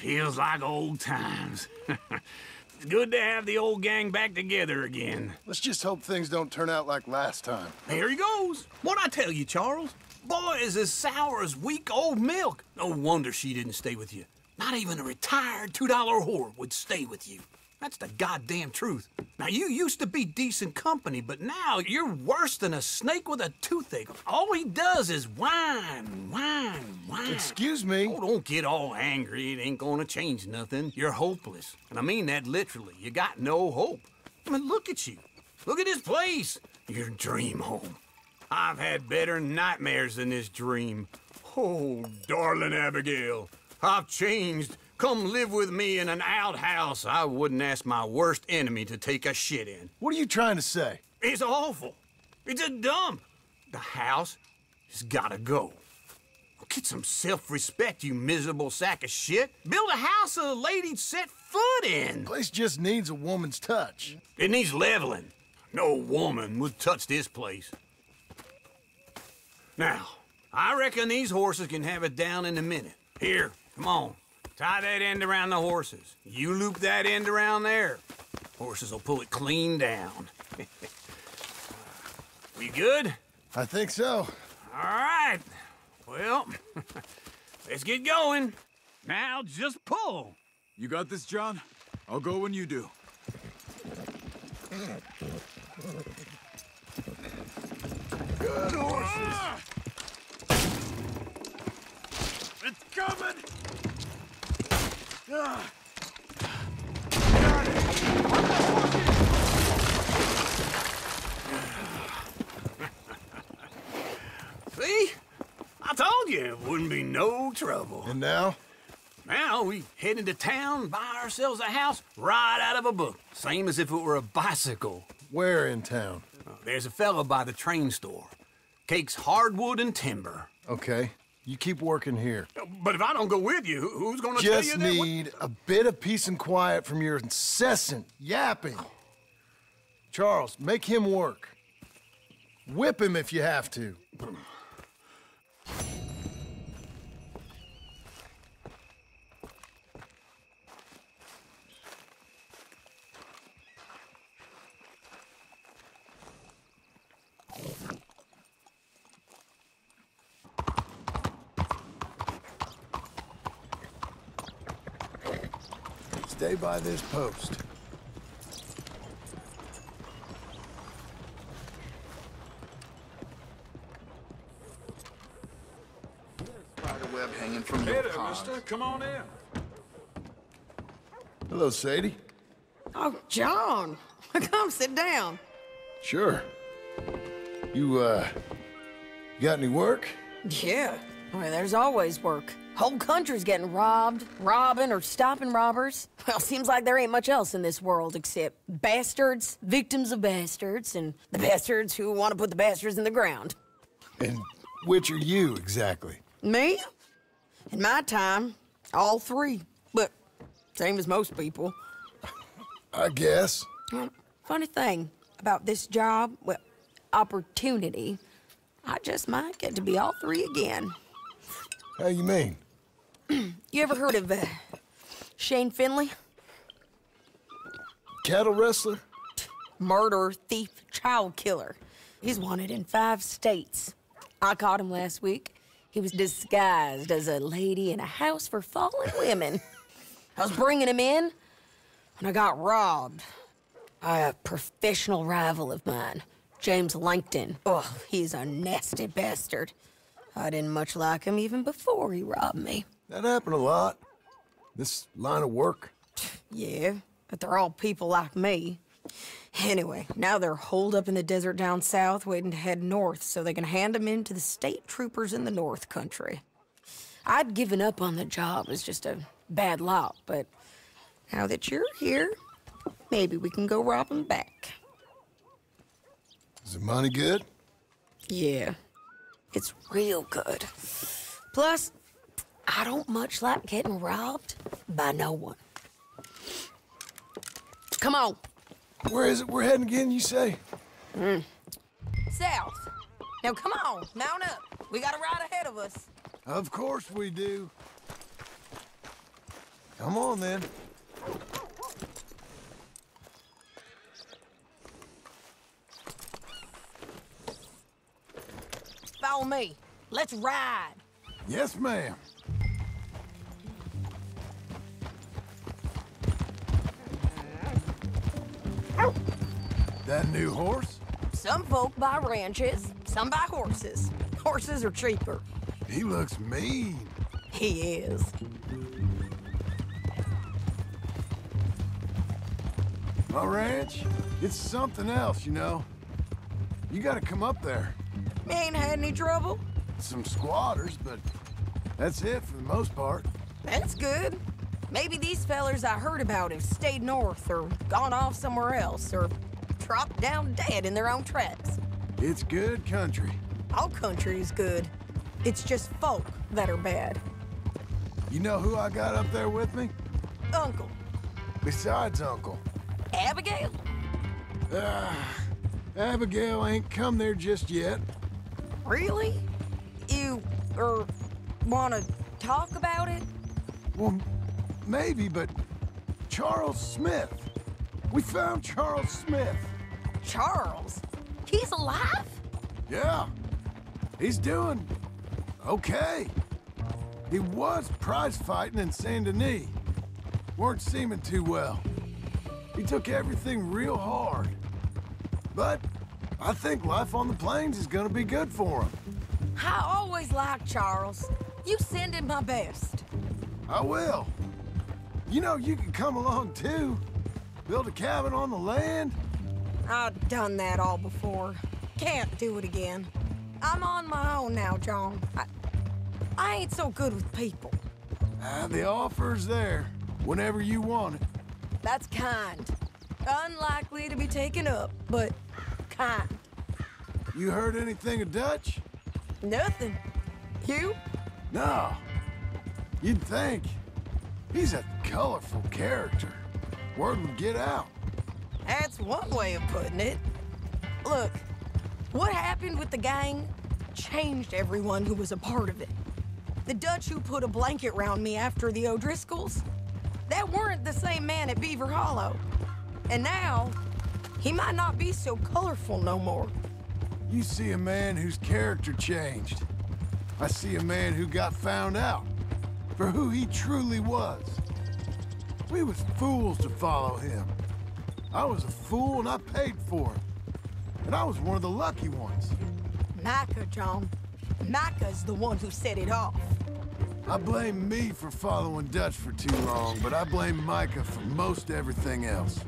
Feels like old times. It's good to have the old gang back together again. Let's just hope things don't turn out like last time. Here he goes. What'd I tell you, Charles? Boy is as sour as weak old milk. No wonder she didn't stay with you. Not even a retired $2 whore would stay with you. That's the goddamn truth. Now, you used to be decent company, but now you're worse than a snake with a toothache. All he does is whine, whine, whine. Excuse me? Oh, don't get all angry. It ain't gonna change nothing. You're hopeless. And I mean that literally. You got no hope. I mean, look at you. Look at this place. Your dream home. I've had better nightmares than this dream. Oh, darling Abigail, I've changed. Come live with me in an outhouse I wouldn't ask my worst enemy to take a shit in. What are you trying to say? It's awful. It's a dump. The house has got to go. Get some self-respect, you miserable sack of shit. Build a house a lady set foot in. The place just needs a woman's touch. It needs leveling. No woman would touch this place. Now, I reckon these horses can have it down in a minute. Here, come on. Tie that end around the horses. You loop that end around there. Horses will pull it clean down. We good? I think so. All right. Well, let's get going. Now just pull. You got this, John? I'll go when you do. Good horses. It's coming! Got it. See? I told you it wouldn't be no trouble. And now? Now we head into town, buy ourselves a house right out of a book. Same as if it were a bicycle. Where in town? There's a fella by the train store. Cakes hardwood and timber. Okay. You keep working here. But if I don't go with you, who's going to tell you that? Just need a bit of peace and quiet from your incessant yapping. Charles, make him work. Whip him if you have to. Stay by this post. Spider web hanging from your pond. Mister, come on in. Hello, Sadie. Oh, John, come sit down. Sure. You got any work? Yeah. I mean, there's always work. Whole country's getting robbed, robbing, or stopping robbers. Well, seems like there ain't much else in this world except bastards, victims of bastards, and the bastards who want to put the bastards in the ground. And which are you, exactly? Me? In my time, all three. But same as most people. I guess. Funny thing about this job, well, opportunity, I just might get to be all three again. How you mean? You ever heard of Shane Finley? Cattle wrestler? Murderer, thief, child killer. He's wanted in 5 states. I caught him last week. He was disguised as a lady in a house for fallen women. I was bringing him in when I got robbed by a professional rival of mine, James Langton. Oh, he's a nasty bastard. I didn't much like him even before he robbed me. That happened a lot. This line of work. Yeah, but they're all people like me. Anyway, now they're holed up in the desert down south waiting to head north so they can hand them in to the state troopers in the north country. I'd given up on the job as just a bad lot, but now that you're here, maybe we can go rob them back. Is the money good? Yeah. It's real good. Plus, I don't much like getting robbed by no one. Come on. Where is it we're heading again, you say? South. Now, come on. Mount up. We got a ride ahead of us. Of course we do. Come on, then. Follow me. Let's ride. Yes, ma'am. That new horse? Some folk buy ranches, some buy horses. Horses are cheaper. He looks mean. He is. My ranch? It's something else, you know. You gotta come up there. You ain't had any trouble? Some squatters, but that's it for the most part. That's good. Maybe these fellers I heard about have stayed north or gone off somewhere else or dropped down dead in their own tracks. It's good country. All country is good. It's just folk that are bad. You know who I got up there with me? Uncle. Besides Uncle. Abigail? Abigail ain't come there just yet. Really? You, wanna talk about it? Well, maybe, but Charles Smith. We found Charles Smith. Charles? He's alive? Yeah. He's doing okay. He was prize fighting in Saint Denis. Weren't seeming too well. He took everything real hard. But I think life on the plains is gonna be good for him. I always liked Charles. You send him my best. I will. You know, you can come along too. Build a cabin on the land. I've done that all before. Can't do it again. I'm on my own now, John. I ain't so good with people. The offer's there, whenever you want it. That's kind. Unlikely to be taken up, but kind. You heard anything of Dutch? Nothing. You? No. You'd think. He's a colorful character. Word would get out. That's one way of putting it. Look, what happened with the gang changed everyone who was a part of it. The Dutch who put a blanket round me after the O'Driscolls, that weren't the same man at Beaver Hollow. And now, he might not be so colorful no more. You see a man whose character changed. I see a man who got found out for who he truly was. We was fools to follow him. I was a fool and I paid for it. And I was one of the lucky ones. Micah, John. Micah's the one who set it off. I blame me for following Dutch for too long, but I blame Micah for most everything else.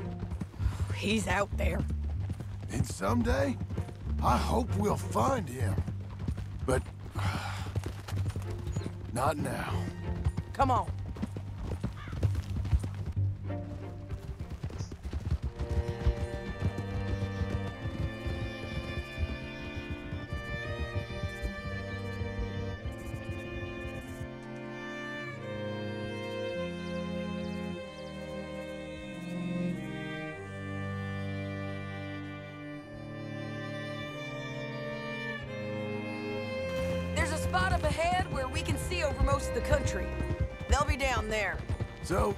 He's out there. And someday, I hope we'll find him. But not now. Come on. So,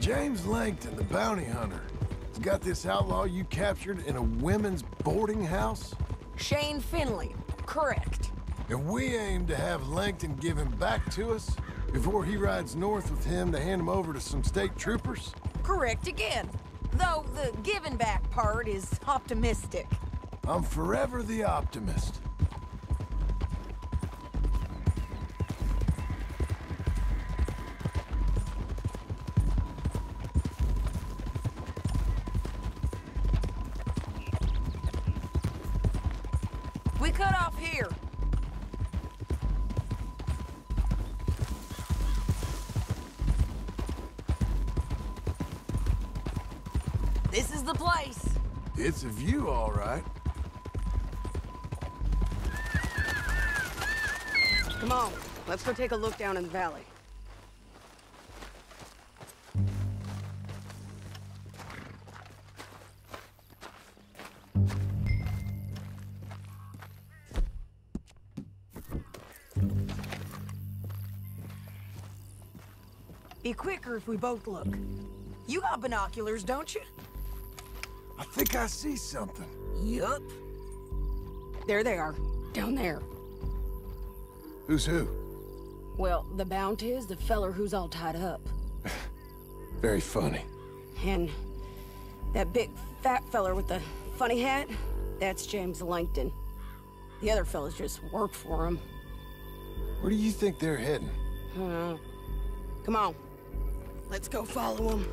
James Langton, the bounty hunter, has got this outlaw you captured in a women's boarding house? Shane Finley, correct. And we aim to have Langton give him back to us before he rides north with him to hand him over to some state troopers? Correct again. Though the giving back part is optimistic. I'm forever the optimist. It's a view, all right. Come on, let's go take a look down in the valley. Be quicker if we both look. You got binoculars, don't you? I think I see something. Yup. There they are. Down there. Who's who? Well, the bount is the feller who's all tied up. Very funny. And that big fat feller with the funny hat, that's James Langton. The other fellas just work for him. Where do you think they're heading? I don't know. Come on. Let's go follow him.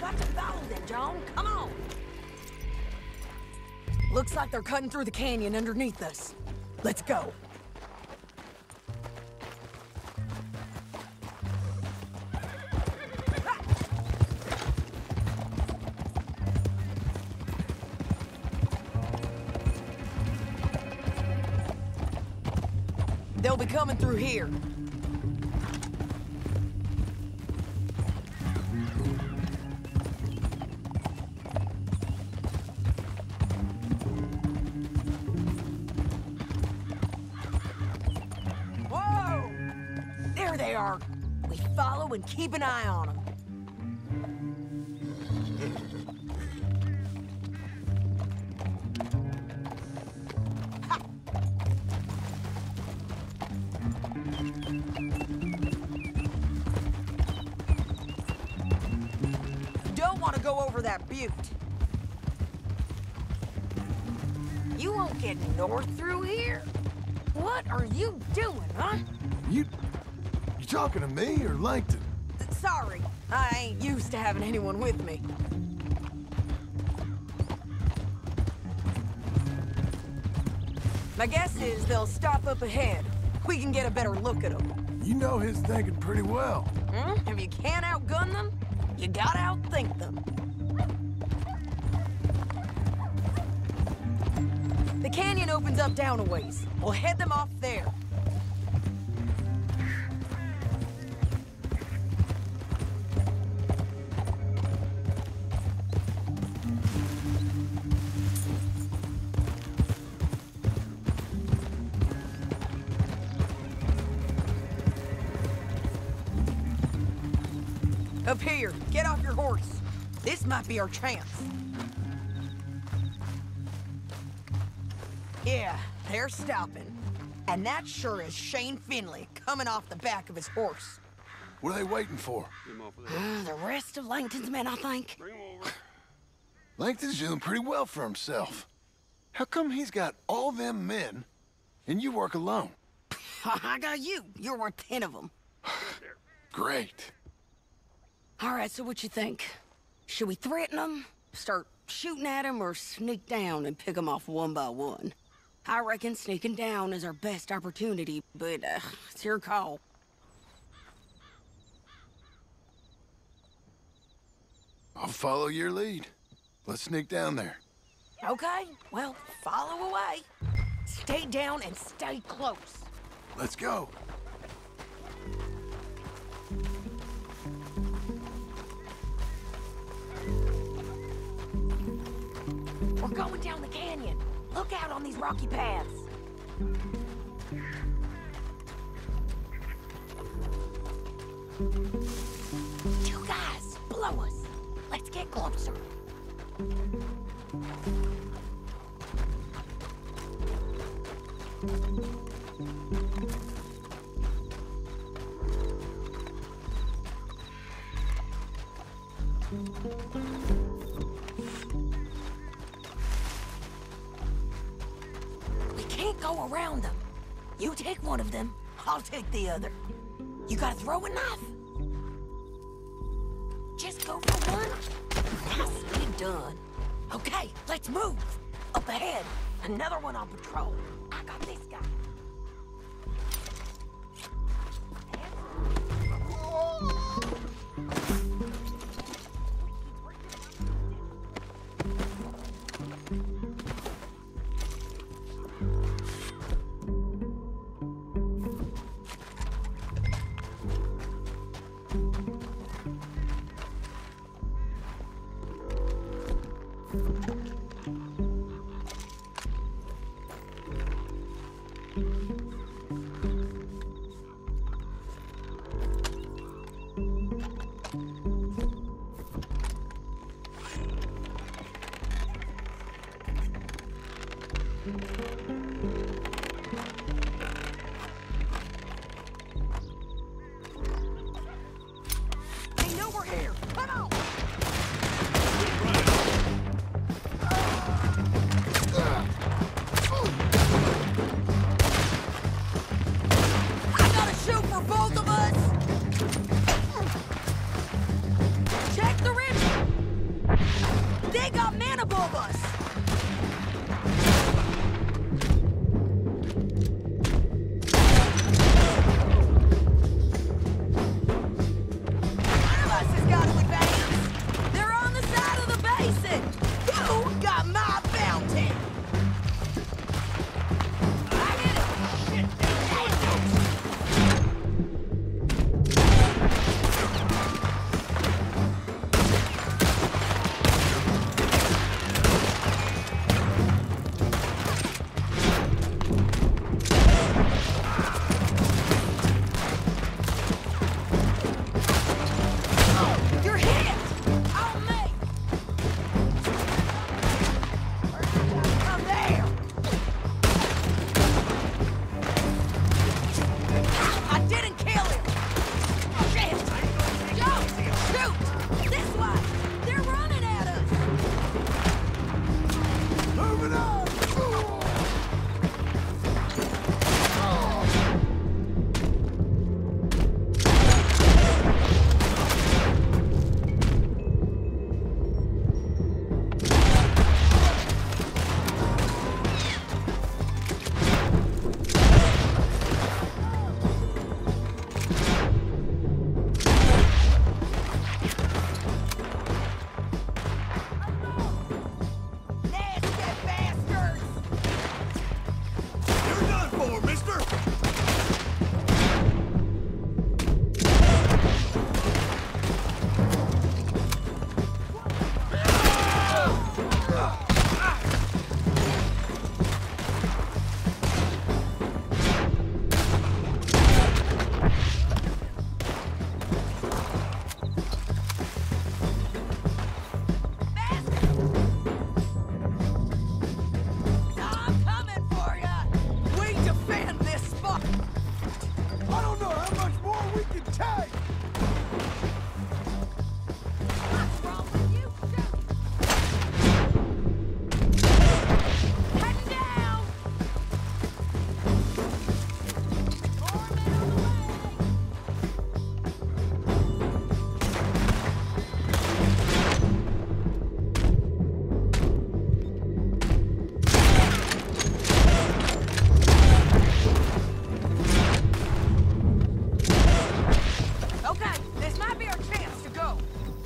Got to follow them, John. Come on. Looks like they're cutting through the canyon underneath us. Let's go. They'll be coming through here. Whoa! There they are. We follow and keep an eye on them. You won't get north through here. What are you doing, huh? You talking to me or Langton? Sorry, I ain't used to having anyone with me. My guess is they'll stop up ahead. We can get a better look at them. You know his thinking pretty well. Hmm? If you can't outgun them, you gotta outthink them. The canyon opens up down a ways. We'll head them off there. Up here, get off your horse. This might be our chance. Yeah, they're stopping. And that sure is Shane Finley coming off the back of his horse. What are they waiting for? The rest of Langton's men, I think. Bring him over. Langton's doing pretty well for himself. How come he's got all them men and you work alone? I got you. You're worth 10 of them. Great. All right, so what you think? Should we threaten them, start shooting at them, or sneak down and pick them off one by one? I reckon sneaking down is our best opportunity, but it's your call. I'll follow your lead. Let's sneak down there. Okay, well, follow away. Stay down and stay close. Let's go. We're going down the canyon. Look out on these rocky paths. You guys, blow us. Let's get closer. Go around them. You take one of them, I'll take the other. You gotta throw a knife. Just go for one. Nicely done. Okay, let's move. Up ahead, another one on patrol. I got this guy.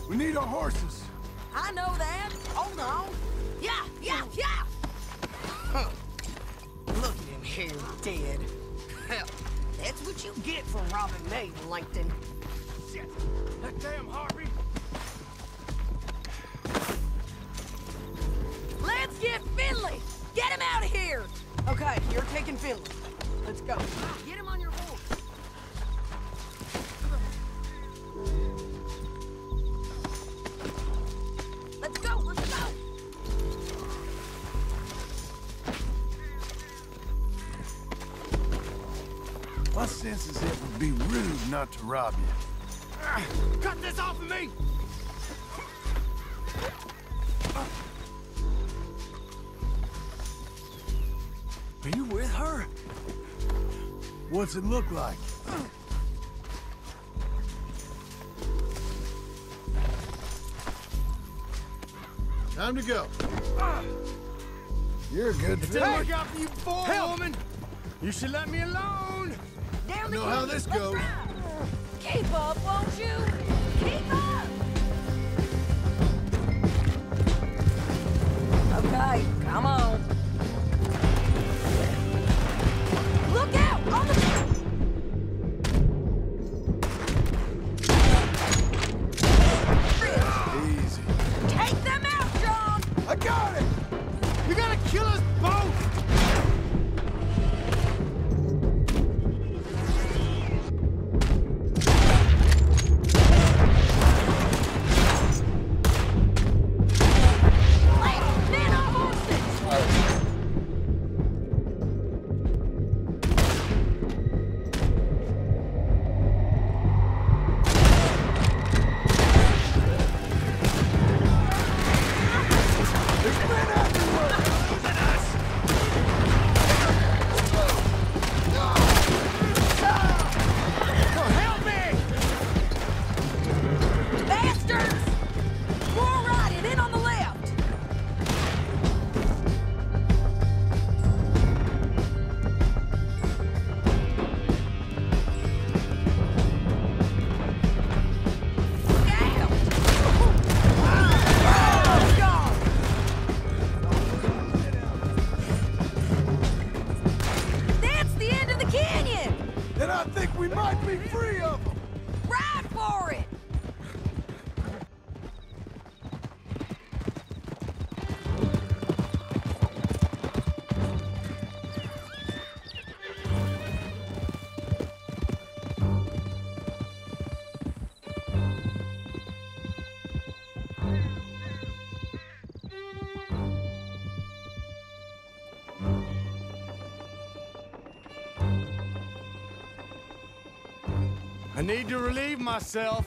We need our horses. I know that. Hold on. Yeah. Huh. Look at him here, dead. Hell, that's what you get for robbing me, Langton. Shit! That damn Harvey! Let's get Finley! Get him out of here! Okay, you're taking Finley. Let's go. Get him on your horse. Let's go! My sense is it would be rude not to rob you. Cut this off of me! Are you with her? What's it look like? Time to go. You're a good fit. Hey, look out for you poor woman. You should let me alone. Down the know how this goes. Keep up, won't you? Keep up. Okay, come on. Look out! On the Got it! You're gonna kill us both! Ladies, men on need to relieve myself.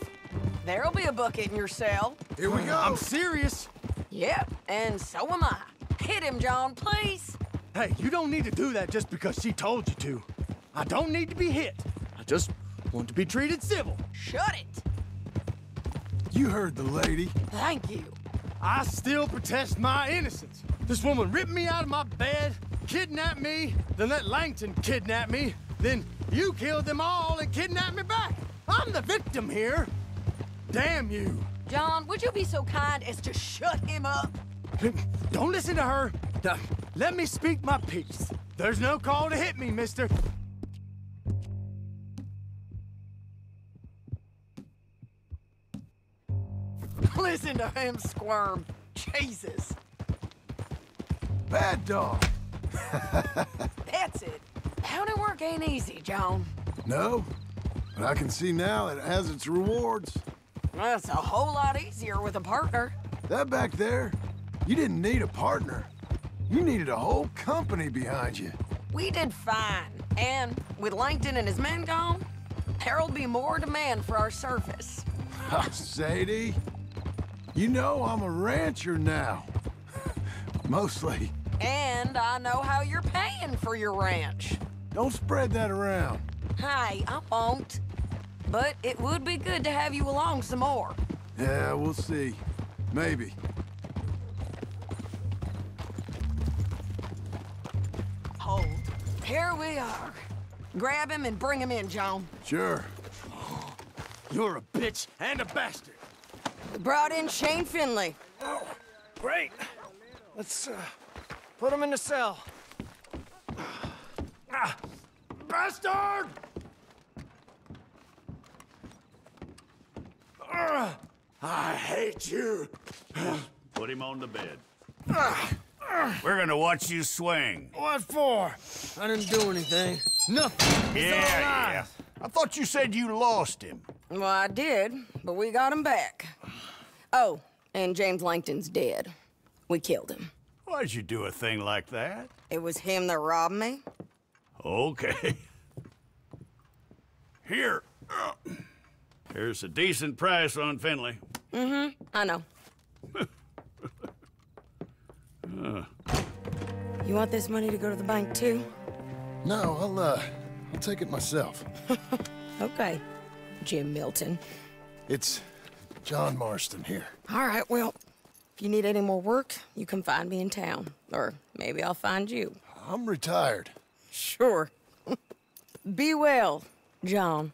There'll be a bucket in your cell. Here we go. I'm serious. Yep, and so am I. Hit him, John, please. Hey, you don't need to do that just because she told you to. I don't need to be hit. I just want to be treated civil. Shut it. You heard the lady. Thank you. I still protest my innocence. This woman ripped me out of my bed, kidnapped me, then let Langton kidnap me, then you killed them all and kidnapped me back. I'm the victim here. Damn you. John, would you be so kind as to shut him up? Don't listen to her. Let me speak my piece. There's no call to hit me, mister. Listen to him squirm. Jesus. Bad dog. That's it. County work ain't easy, John. No, but I can see now it has its rewards. That's a whole lot easier with a partner. That back there, you didn't need a partner. You needed a whole company behind you. We did fine. And with Langton and his men gone, there'll be more demand for our service. Sadie, you know I'm a rancher now. Mostly. And I know how you're paying for your ranch. Don't spread that around. Hey, I won't. But it would be good to have you along some more. Yeah, we'll see. Maybe. Hold. Here we are. Grab him and bring him in, John. Sure. You're a bitch and a bastard. They brought in Shane Finley. Oh, great. Let's put him in the cell. Ah, bastard! I hate you. Put him on the bed. We're gonna watch you swing. What for? I didn't do anything. Nothing. Yeah. I thought you said you lost him. Well, I did, but we got him back. Oh, and James Langton's dead. We killed him. Why'd you do a thing like that? It was him that robbed me. Okay. Here. Here's a decent price on Finley. Mm-hmm. I know. You want this money to go to the bank, too? No, I'll take it myself. Okay, Jim Milton. It's John Marston here. All right, well, if you need any more work, you can find me in town. Or maybe I'll find you. I'm retired. Sure. Be well, John.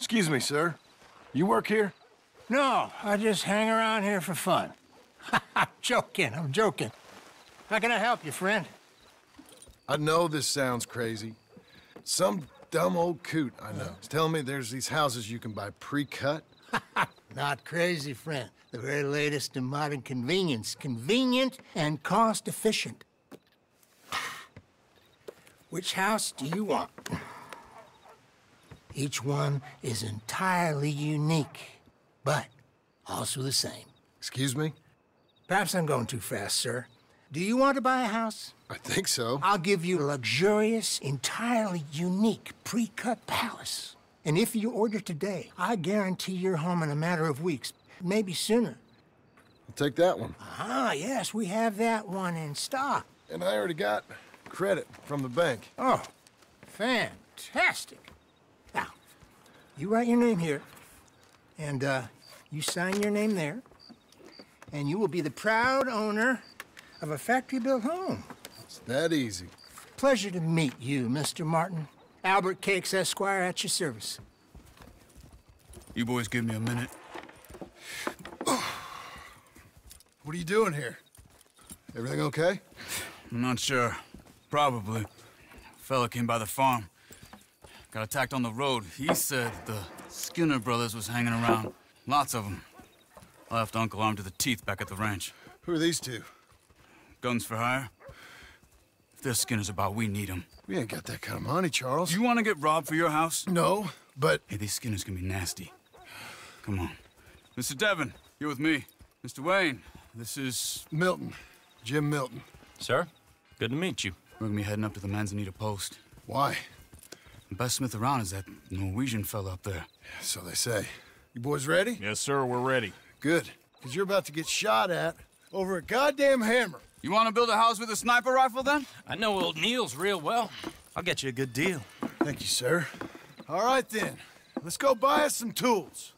Excuse me, sir. You work here? No, I just hang around here for fun. I'm joking, I'm joking. How can I help you, friend? I know this sounds crazy. Some dumb old coot I know is telling me there's these houses you can buy pre-cut. Not crazy, friend. The very latest in modern convenience. Convenient and cost-efficient. Which house do you want? Each one is entirely unique, but also the same. Excuse me? Perhaps I'm going too fast, sir. Do you want to buy a house? I think so. I'll give you a luxurious, entirely unique pre-cut palace. And if you order today, I guarantee your home in a matter of weeks, maybe sooner. I'll take that one. Ah, yes, we have that one in stock. And I already got credit from the bank. Oh, fantastic. You write your name here, and you sign your name there, and you will be the proud owner of a factory-built home. It's that easy. Pleasure to meet you, Mr. Martin. Albert Cakes, Esquire, at your service. You boys give me a minute. What are you doing here? Everything okay? I'm not sure. Probably. A fella came by the farm. Got attacked on the road. He said the Skinner Brothers was hanging around. Lots of them. I left Uncle armed to the teeth back at the ranch. Who are these two? Guns for hire. If there's Skinners about, we need them. We ain't got that kind of money, Charles. You want to get robbed for your house? No, but... Hey, these Skinners can be nasty. Come on. Mr. Devon, you're with me. Mr. Wayne, this is... Milton. Jim Milton. Sir, good to meet you. We're gonna be heading up to the Manzanita Post. Why? The best smith around is that Norwegian fella up there. Yeah, so they say. You boys ready? Yes, sir, we're ready. Good, because you're about to get shot at over a goddamn hammer. You want to build a house with a sniper rifle, then? I know old Niels real well. I'll get you a good deal. Thank you, sir. All right, then. Let's go buy us some tools.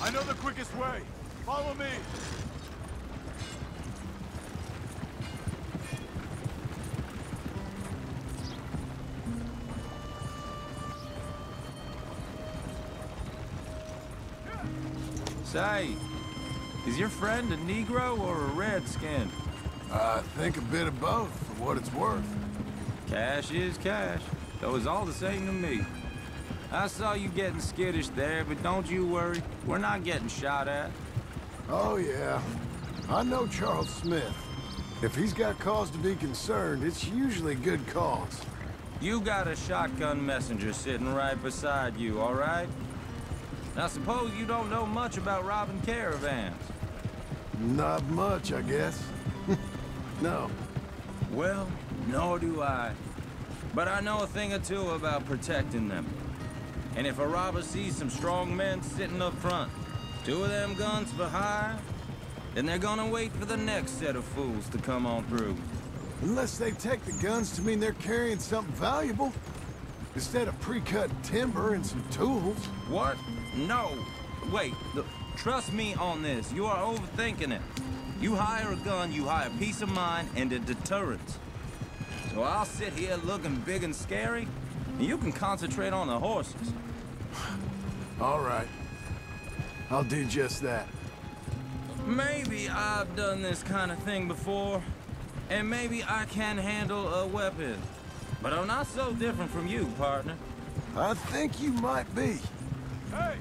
I know the quickest way. Follow me. Say, is your friend a Negro or a Redskin? I think a bit of both, for what it's worth. Cash is cash, though it's all the same to me. I saw you getting skittish there, but don't you worry. We're not getting shot at. Oh, yeah. I know Charles Smith. If he's got cause to be concerned, it's usually good cause. You got a shotgun messenger sitting right beside you, all right? Now, suppose you don't know much about robbing caravans. Not much, I guess. No. Well, nor do I. But I know a thing or two about protecting them. and if a robber sees some strong men sitting up front, two of them guns for hire, then they're gonna wait for the next set of fools to come on through. Unless they take the guns to mean they're carrying something valuable. Instead of pre-cut timber and some tools. What? No. Wait, look, trust me on this. You are overthinking it. You hire a gun, you hire peace of mind and a deterrent. So I'll sit here looking big and scary, and you can concentrate on the horses. All right. I'll do just that. Maybe I've done this kind of thing before, and maybe I can handle a weapon. But I'm not so different from you, partner. I think you might be. Hey,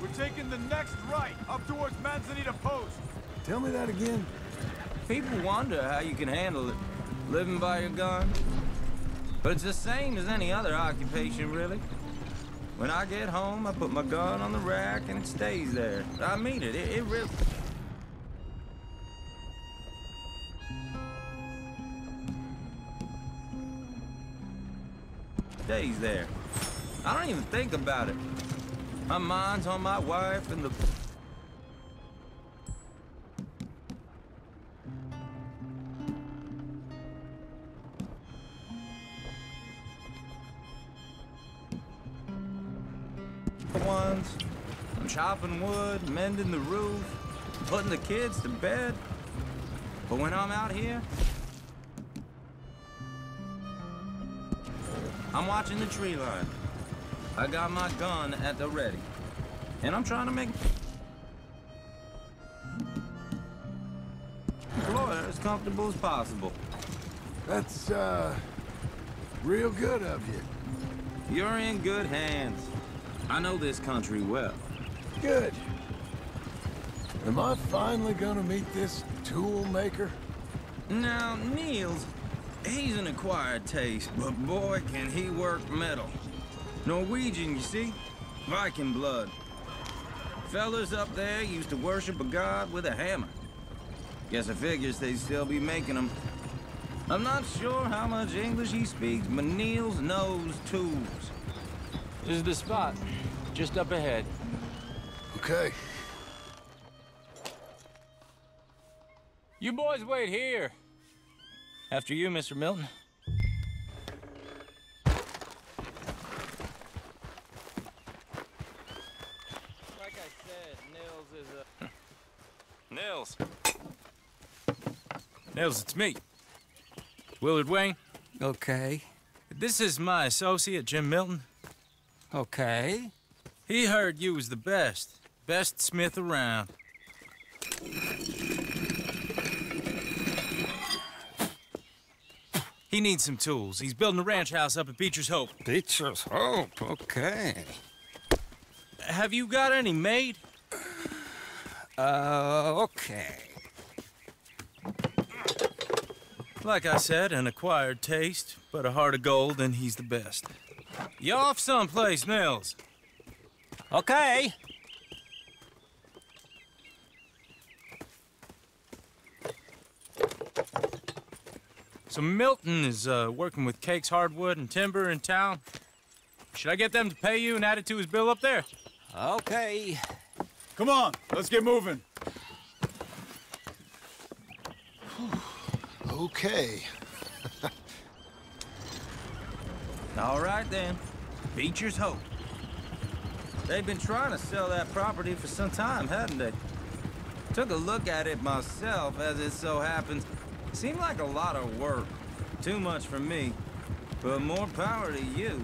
we're taking the next right up towards Manzanita Post. Tell me that again. People wonder how you can handle it, living by your gun. But it's the same as any other occupation, really. When I get home, I put my gun on the rack and it stays there. I mean it. It really... stays there. I don't even think about it. My mind's on my wife and the... ones. I'm chopping wood, mending the roof, putting the kids to bed. But when I'm out here... I'm watching the tree line. I got my gun at the ready. And I'm trying to make the lawyer as comfortable as possible. That's, real good of you. You're in good hands. I know this country well. Good. Am I finally gonna meet this tool maker? Now, Niels... he's an acquired taste, but boy, can he work metal. Norwegian, you see? Viking blood. Fellas up there used to worship a god with a hammer. Guess I figures they'd still be making them. I'm not sure how much English he speaks, but Niels knows tools. This is the spot, just up ahead. Okay. You boys wait here. After you, Mr. Milton. Like I said, Niels is a... Niels! Niels, it's me. Willard Wayne. Okay. This is my associate, Jim Milton. Okay. He heard you was the best smith around. He needs some tools. He's building a ranch house up at Beecher's Hope. Beecher's Hope? Okay. Have you got any made? Okay. Like I said, an acquired taste, but a heart of gold, and he's the best. You off someplace, Niels? Okay. So Milton is working with Cake's hardwood and timber in town. Should I get them to pay you and add it to his bill up there? Okay. Come on, let's get moving. Okay. All right then, Beecher's Hope. They've been trying to sell that property for some time, hadn't they? Took a look at it myself, as it so happens. Seemed like a lot of work. Too much for me, but more power to you.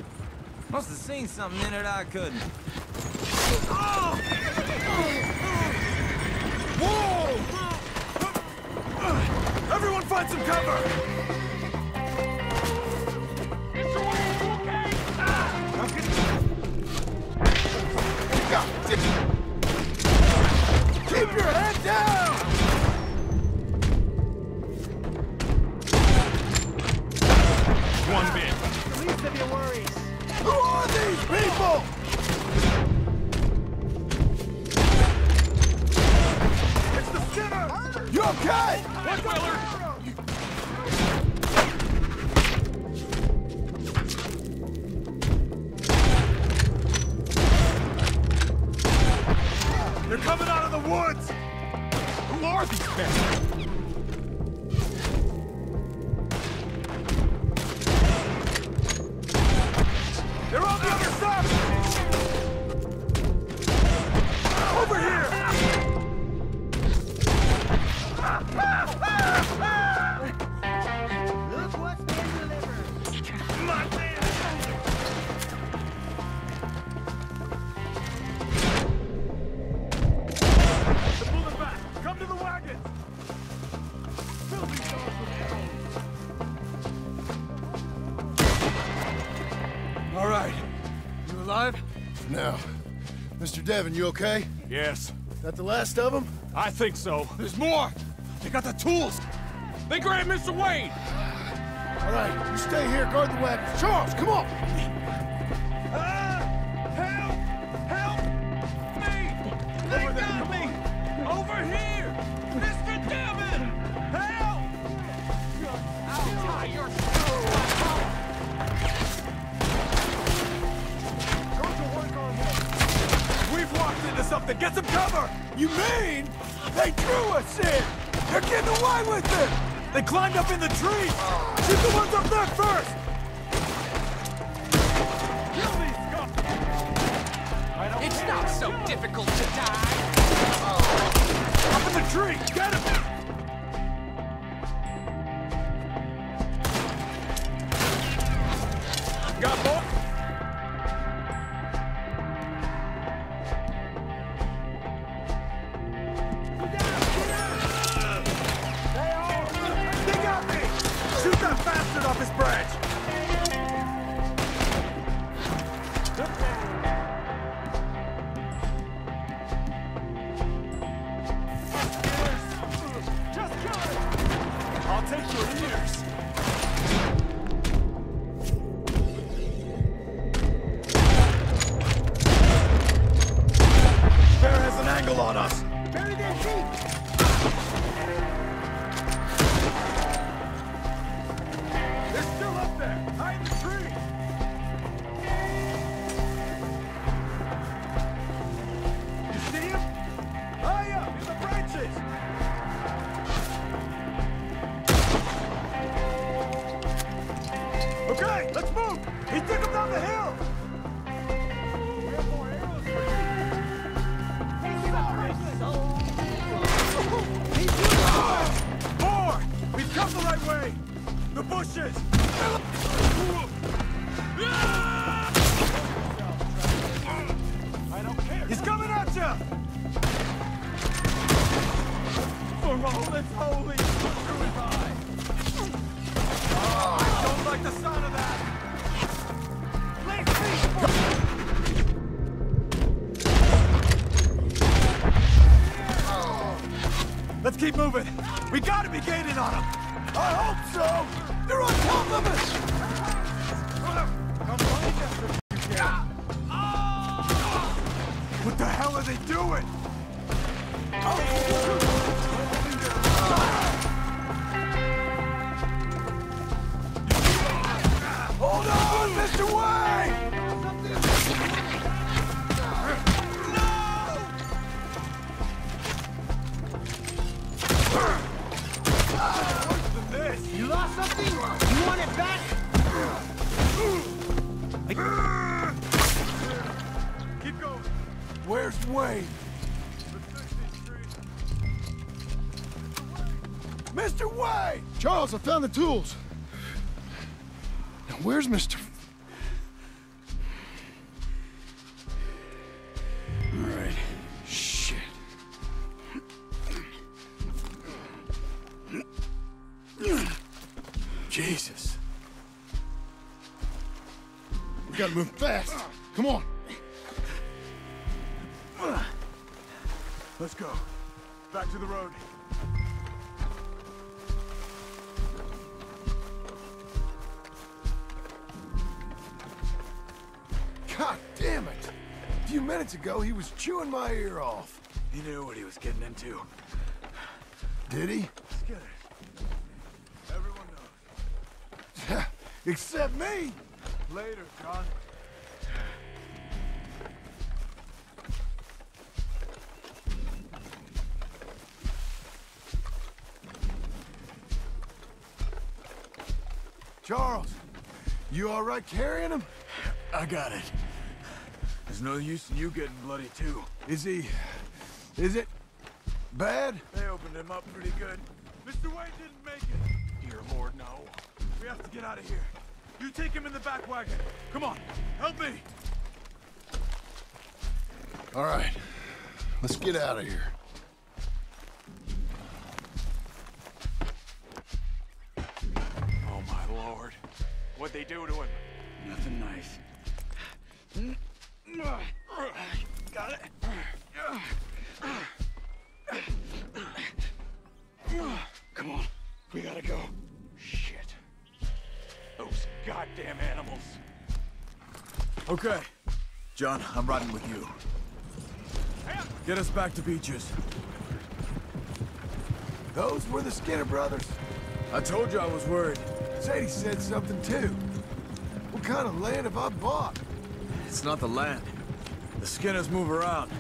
Must have seen something in it I couldn't. Oh! Whoa! Everyone find some cover! Keep your head down! One bit. Least of your worries. Who are these people? It's the Skinner! You okay? What, Willard? coming out of the woods! Who are these men? They're on the other side! Over here! Look what's been delivered! My man! All right. You alive? Now, Mr. Devon, you okay? Yes. That the last of them? I think so. There's more! They got the tools! They grabbed Mr. Wayne! All right, you stay here, guard the wagon. Charles, come on! Help! Help! Me! They got me! Over here! Mr. Devon! Help! I'll tie your shoe! Go to work on him! We've walked into something! Get some cover! You mean? They drew us in! They're getting away with it! They climbed up in the trees! Shoot the ones up there first! Kill these scum! It's not so difficult to die! Up in the tree! Get him! Got more? Get down! They got me! Shoot that bastard off his branch! Keep moving. We gotta be gaining on them. I hope so. They're on top of us. What the hell are they doing? Hold on, Mr. Wayne! You lost something? You want it back? Keep going. Where's Wayne? Mr. Wayne! Charles, I found the tools. Now where's Mr. Jesus. We gotta move fast. Come on. Let's go. Back to the road. God damn it. A few minutes ago, he was chewing my ear off. He knew what he was getting into. Did he? Skinner. Except me! Later, John. Charles, you all right carrying him? I got it. There's no use in you getting bloody too. Is it bad? They opened him up pretty good. Mr. Wayne didn't make it. Dear Lord, no. We have to get out of here. You take him in the back wagon. Come on, help me. All right, let's get out of here. Oh my Lord, what'd they do to him? Nothing nice. Got it. Come on, we gotta go. Shit. Those goddamn animals. Okay, John, I'm riding with you. Get us back to Beecher's. Those were the Skinner brothers. I told you I was worried. Sadie said something too. What kind of land have I bought? It's not the land. The Skinners move around.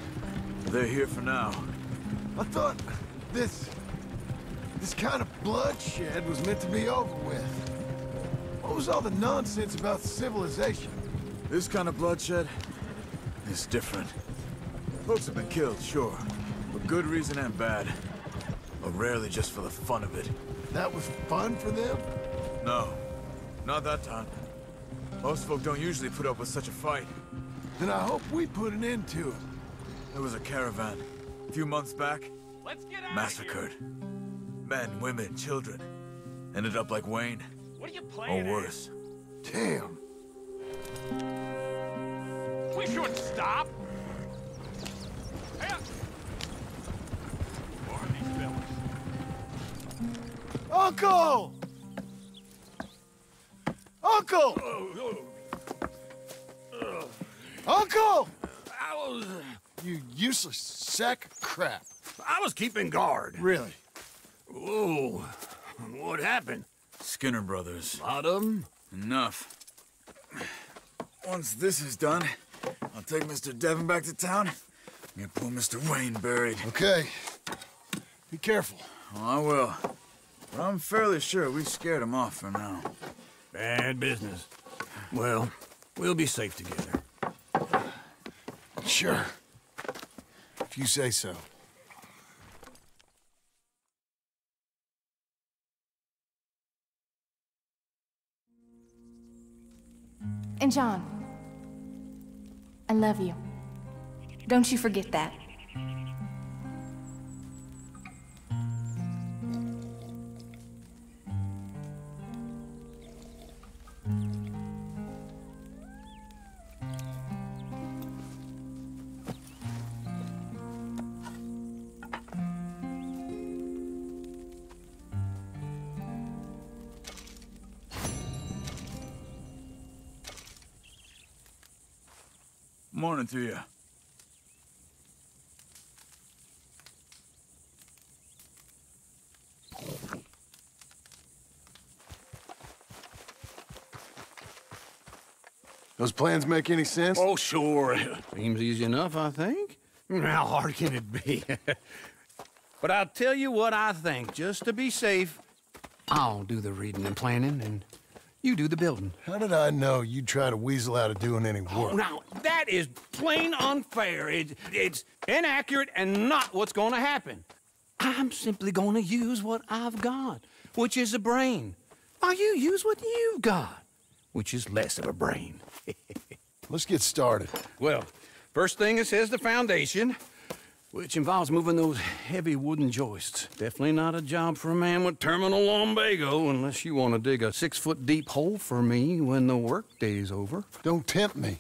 They're here for now. I thought this kind of bloodshed was meant to be over with. What was all the nonsense about civilization? This kind of bloodshed is different. Folks have been killed, sure. For good reason and bad. But rarely just for the fun of it. That was fun for them? No. Not that time. Most folk don't usually put up with such a fight. Then I hope we put an end to it. There was a caravan a few months back. Let's get out massacred. Of here. Men, women, children. Ended up like Wayne. What are you playing or worse. At? Damn. We shouldn't stop. Hey up. Who are these fellas? Uncle! Uncle! Uncle! You useless sack of crap. I was keeping guard. Really? Whoa. What happened? Skinner brothers. Lot of them? Enough. Once this is done, I'll take Mr. Devon back to town and pull Mr. Wayne buried. Okay. Be careful. Oh, I will. But I'm fairly sure we scared him off for now. Bad business. Well, we'll be safe together. Sure. If you say so. And John, I love you. Don't you forget that. Morning to you. Those plans make any sense? Oh, sure. Seems easy enough, I think. How hard can it be? But I'll tell you what I think, just to be safe. I'll do the reading and planning, and you do the building. How did I know you'd try to weasel out of doing any work? Oh, now, that is plain unfair. It's inaccurate and not what's going to happen. I'm simply going to use what I've got, which is a brain. While you use what you've got, which is less of a brain. Let's get started. Well, first thing it says the foundation, which involves moving those heavy wooden joists. Definitely not a job for a man with terminal lumbago unless you want to dig a 6-foot deep hole for me when the workday's over. Don't tempt me.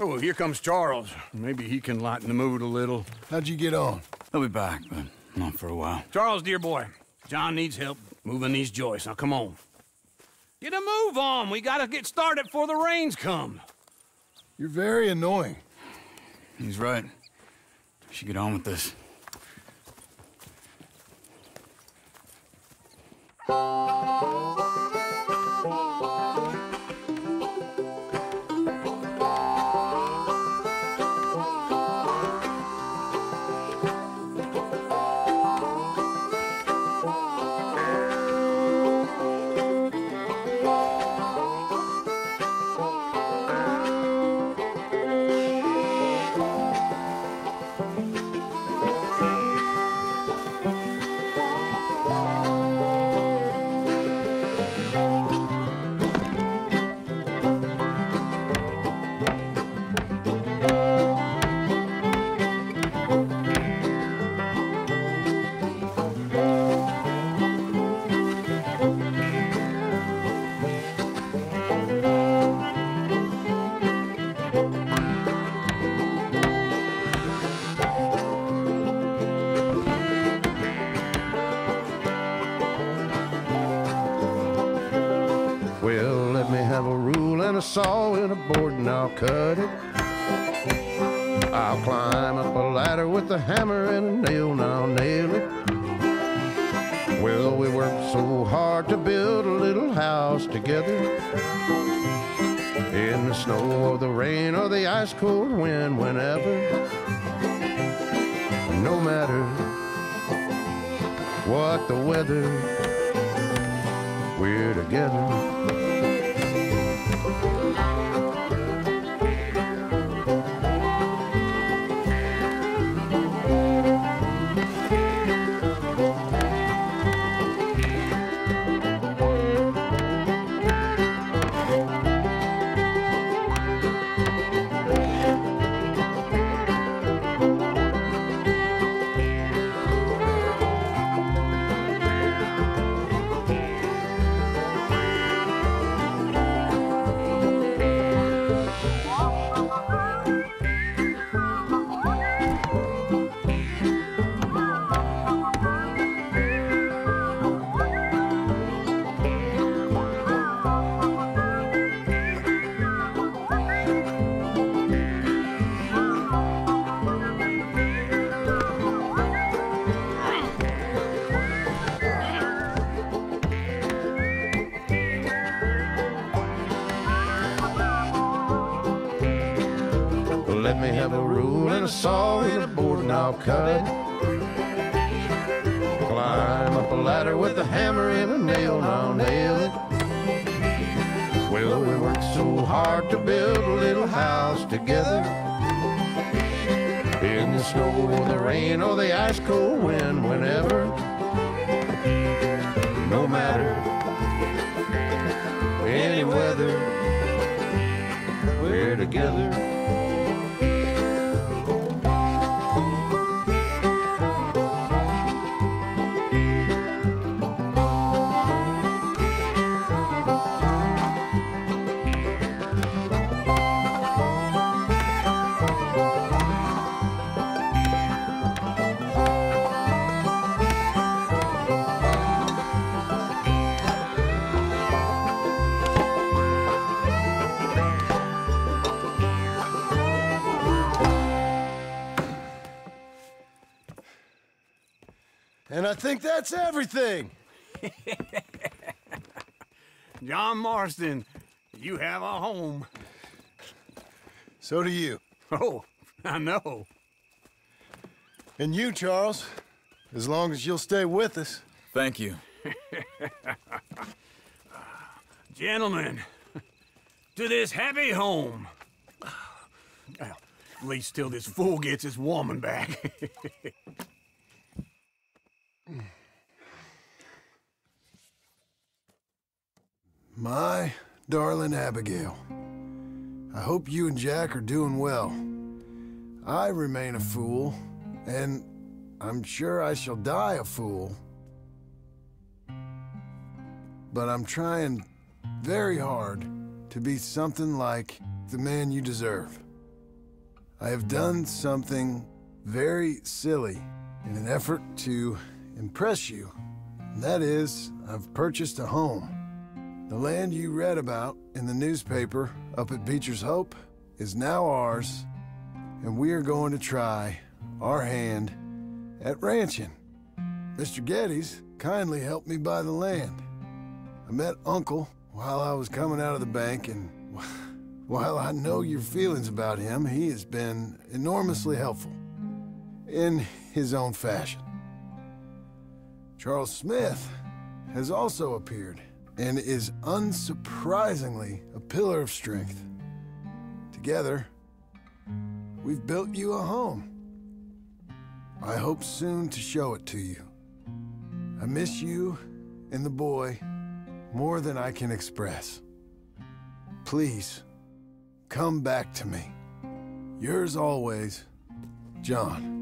Oh, well, here comes Charles. Maybe he can lighten the mood a little. How'd you get on? I'll be back, but not for a while. Charles, dear boy, John needs help moving these joists. Now, come on. Get a move on. We got to get started before the rains come. You're very annoying. He's right. We should get on with this. saw and a board and I'll cut it. I'll climb up a ladder with a hammer and a nail and I'll nail it. Well, we worked so hard to build a little house together. In the snow or the rain or the ice cold wind, whenever, no matter what the weather, we're together. Saw in a board and I'll cut it. Climb up a ladder with a hammer and a nail and I'll nail it. Well, we worked so hard to build a little house together. In the snow or the rain or the ice cold wind, whenever, no matter any weather, we're together. I think that's everything. John Marston, you have a home. So do you. Oh, I know. And you, Charles, as long as you'll stay with us. Thank you. Gentlemen, to this happy home. Well, at least till this fool gets his woman back. My darling Abigail, I hope you and Jack are doing well. I remain a fool, and I'm sure I shall die a fool. But I'm trying very hard to be something like the man you deserve. I have done something very silly in an effort to impress you, and that is, I've purchased a home. The land you read about in the newspaper up at Beecher's Hope is now ours, and we are going to try our hand at ranching. Mr. Geddes kindly helped me buy the land. I met Uncle while I was coming out of the bank, and while I know your feelings about him, he has been enormously helpful in his own fashion. Charles Smith has also appeared and is unsurprisingly a pillar of strength. Together, we've built you a home. I hope soon to show it to you. I miss you and the boy more than I can express. Please, come back to me. Yours always, John.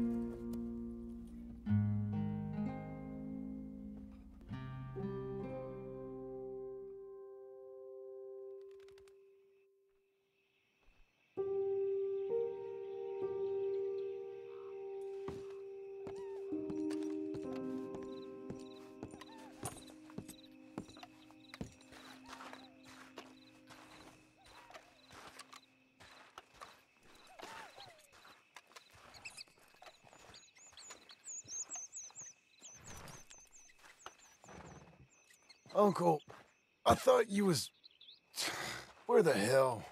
Uncle, I thought you was... Where the hell?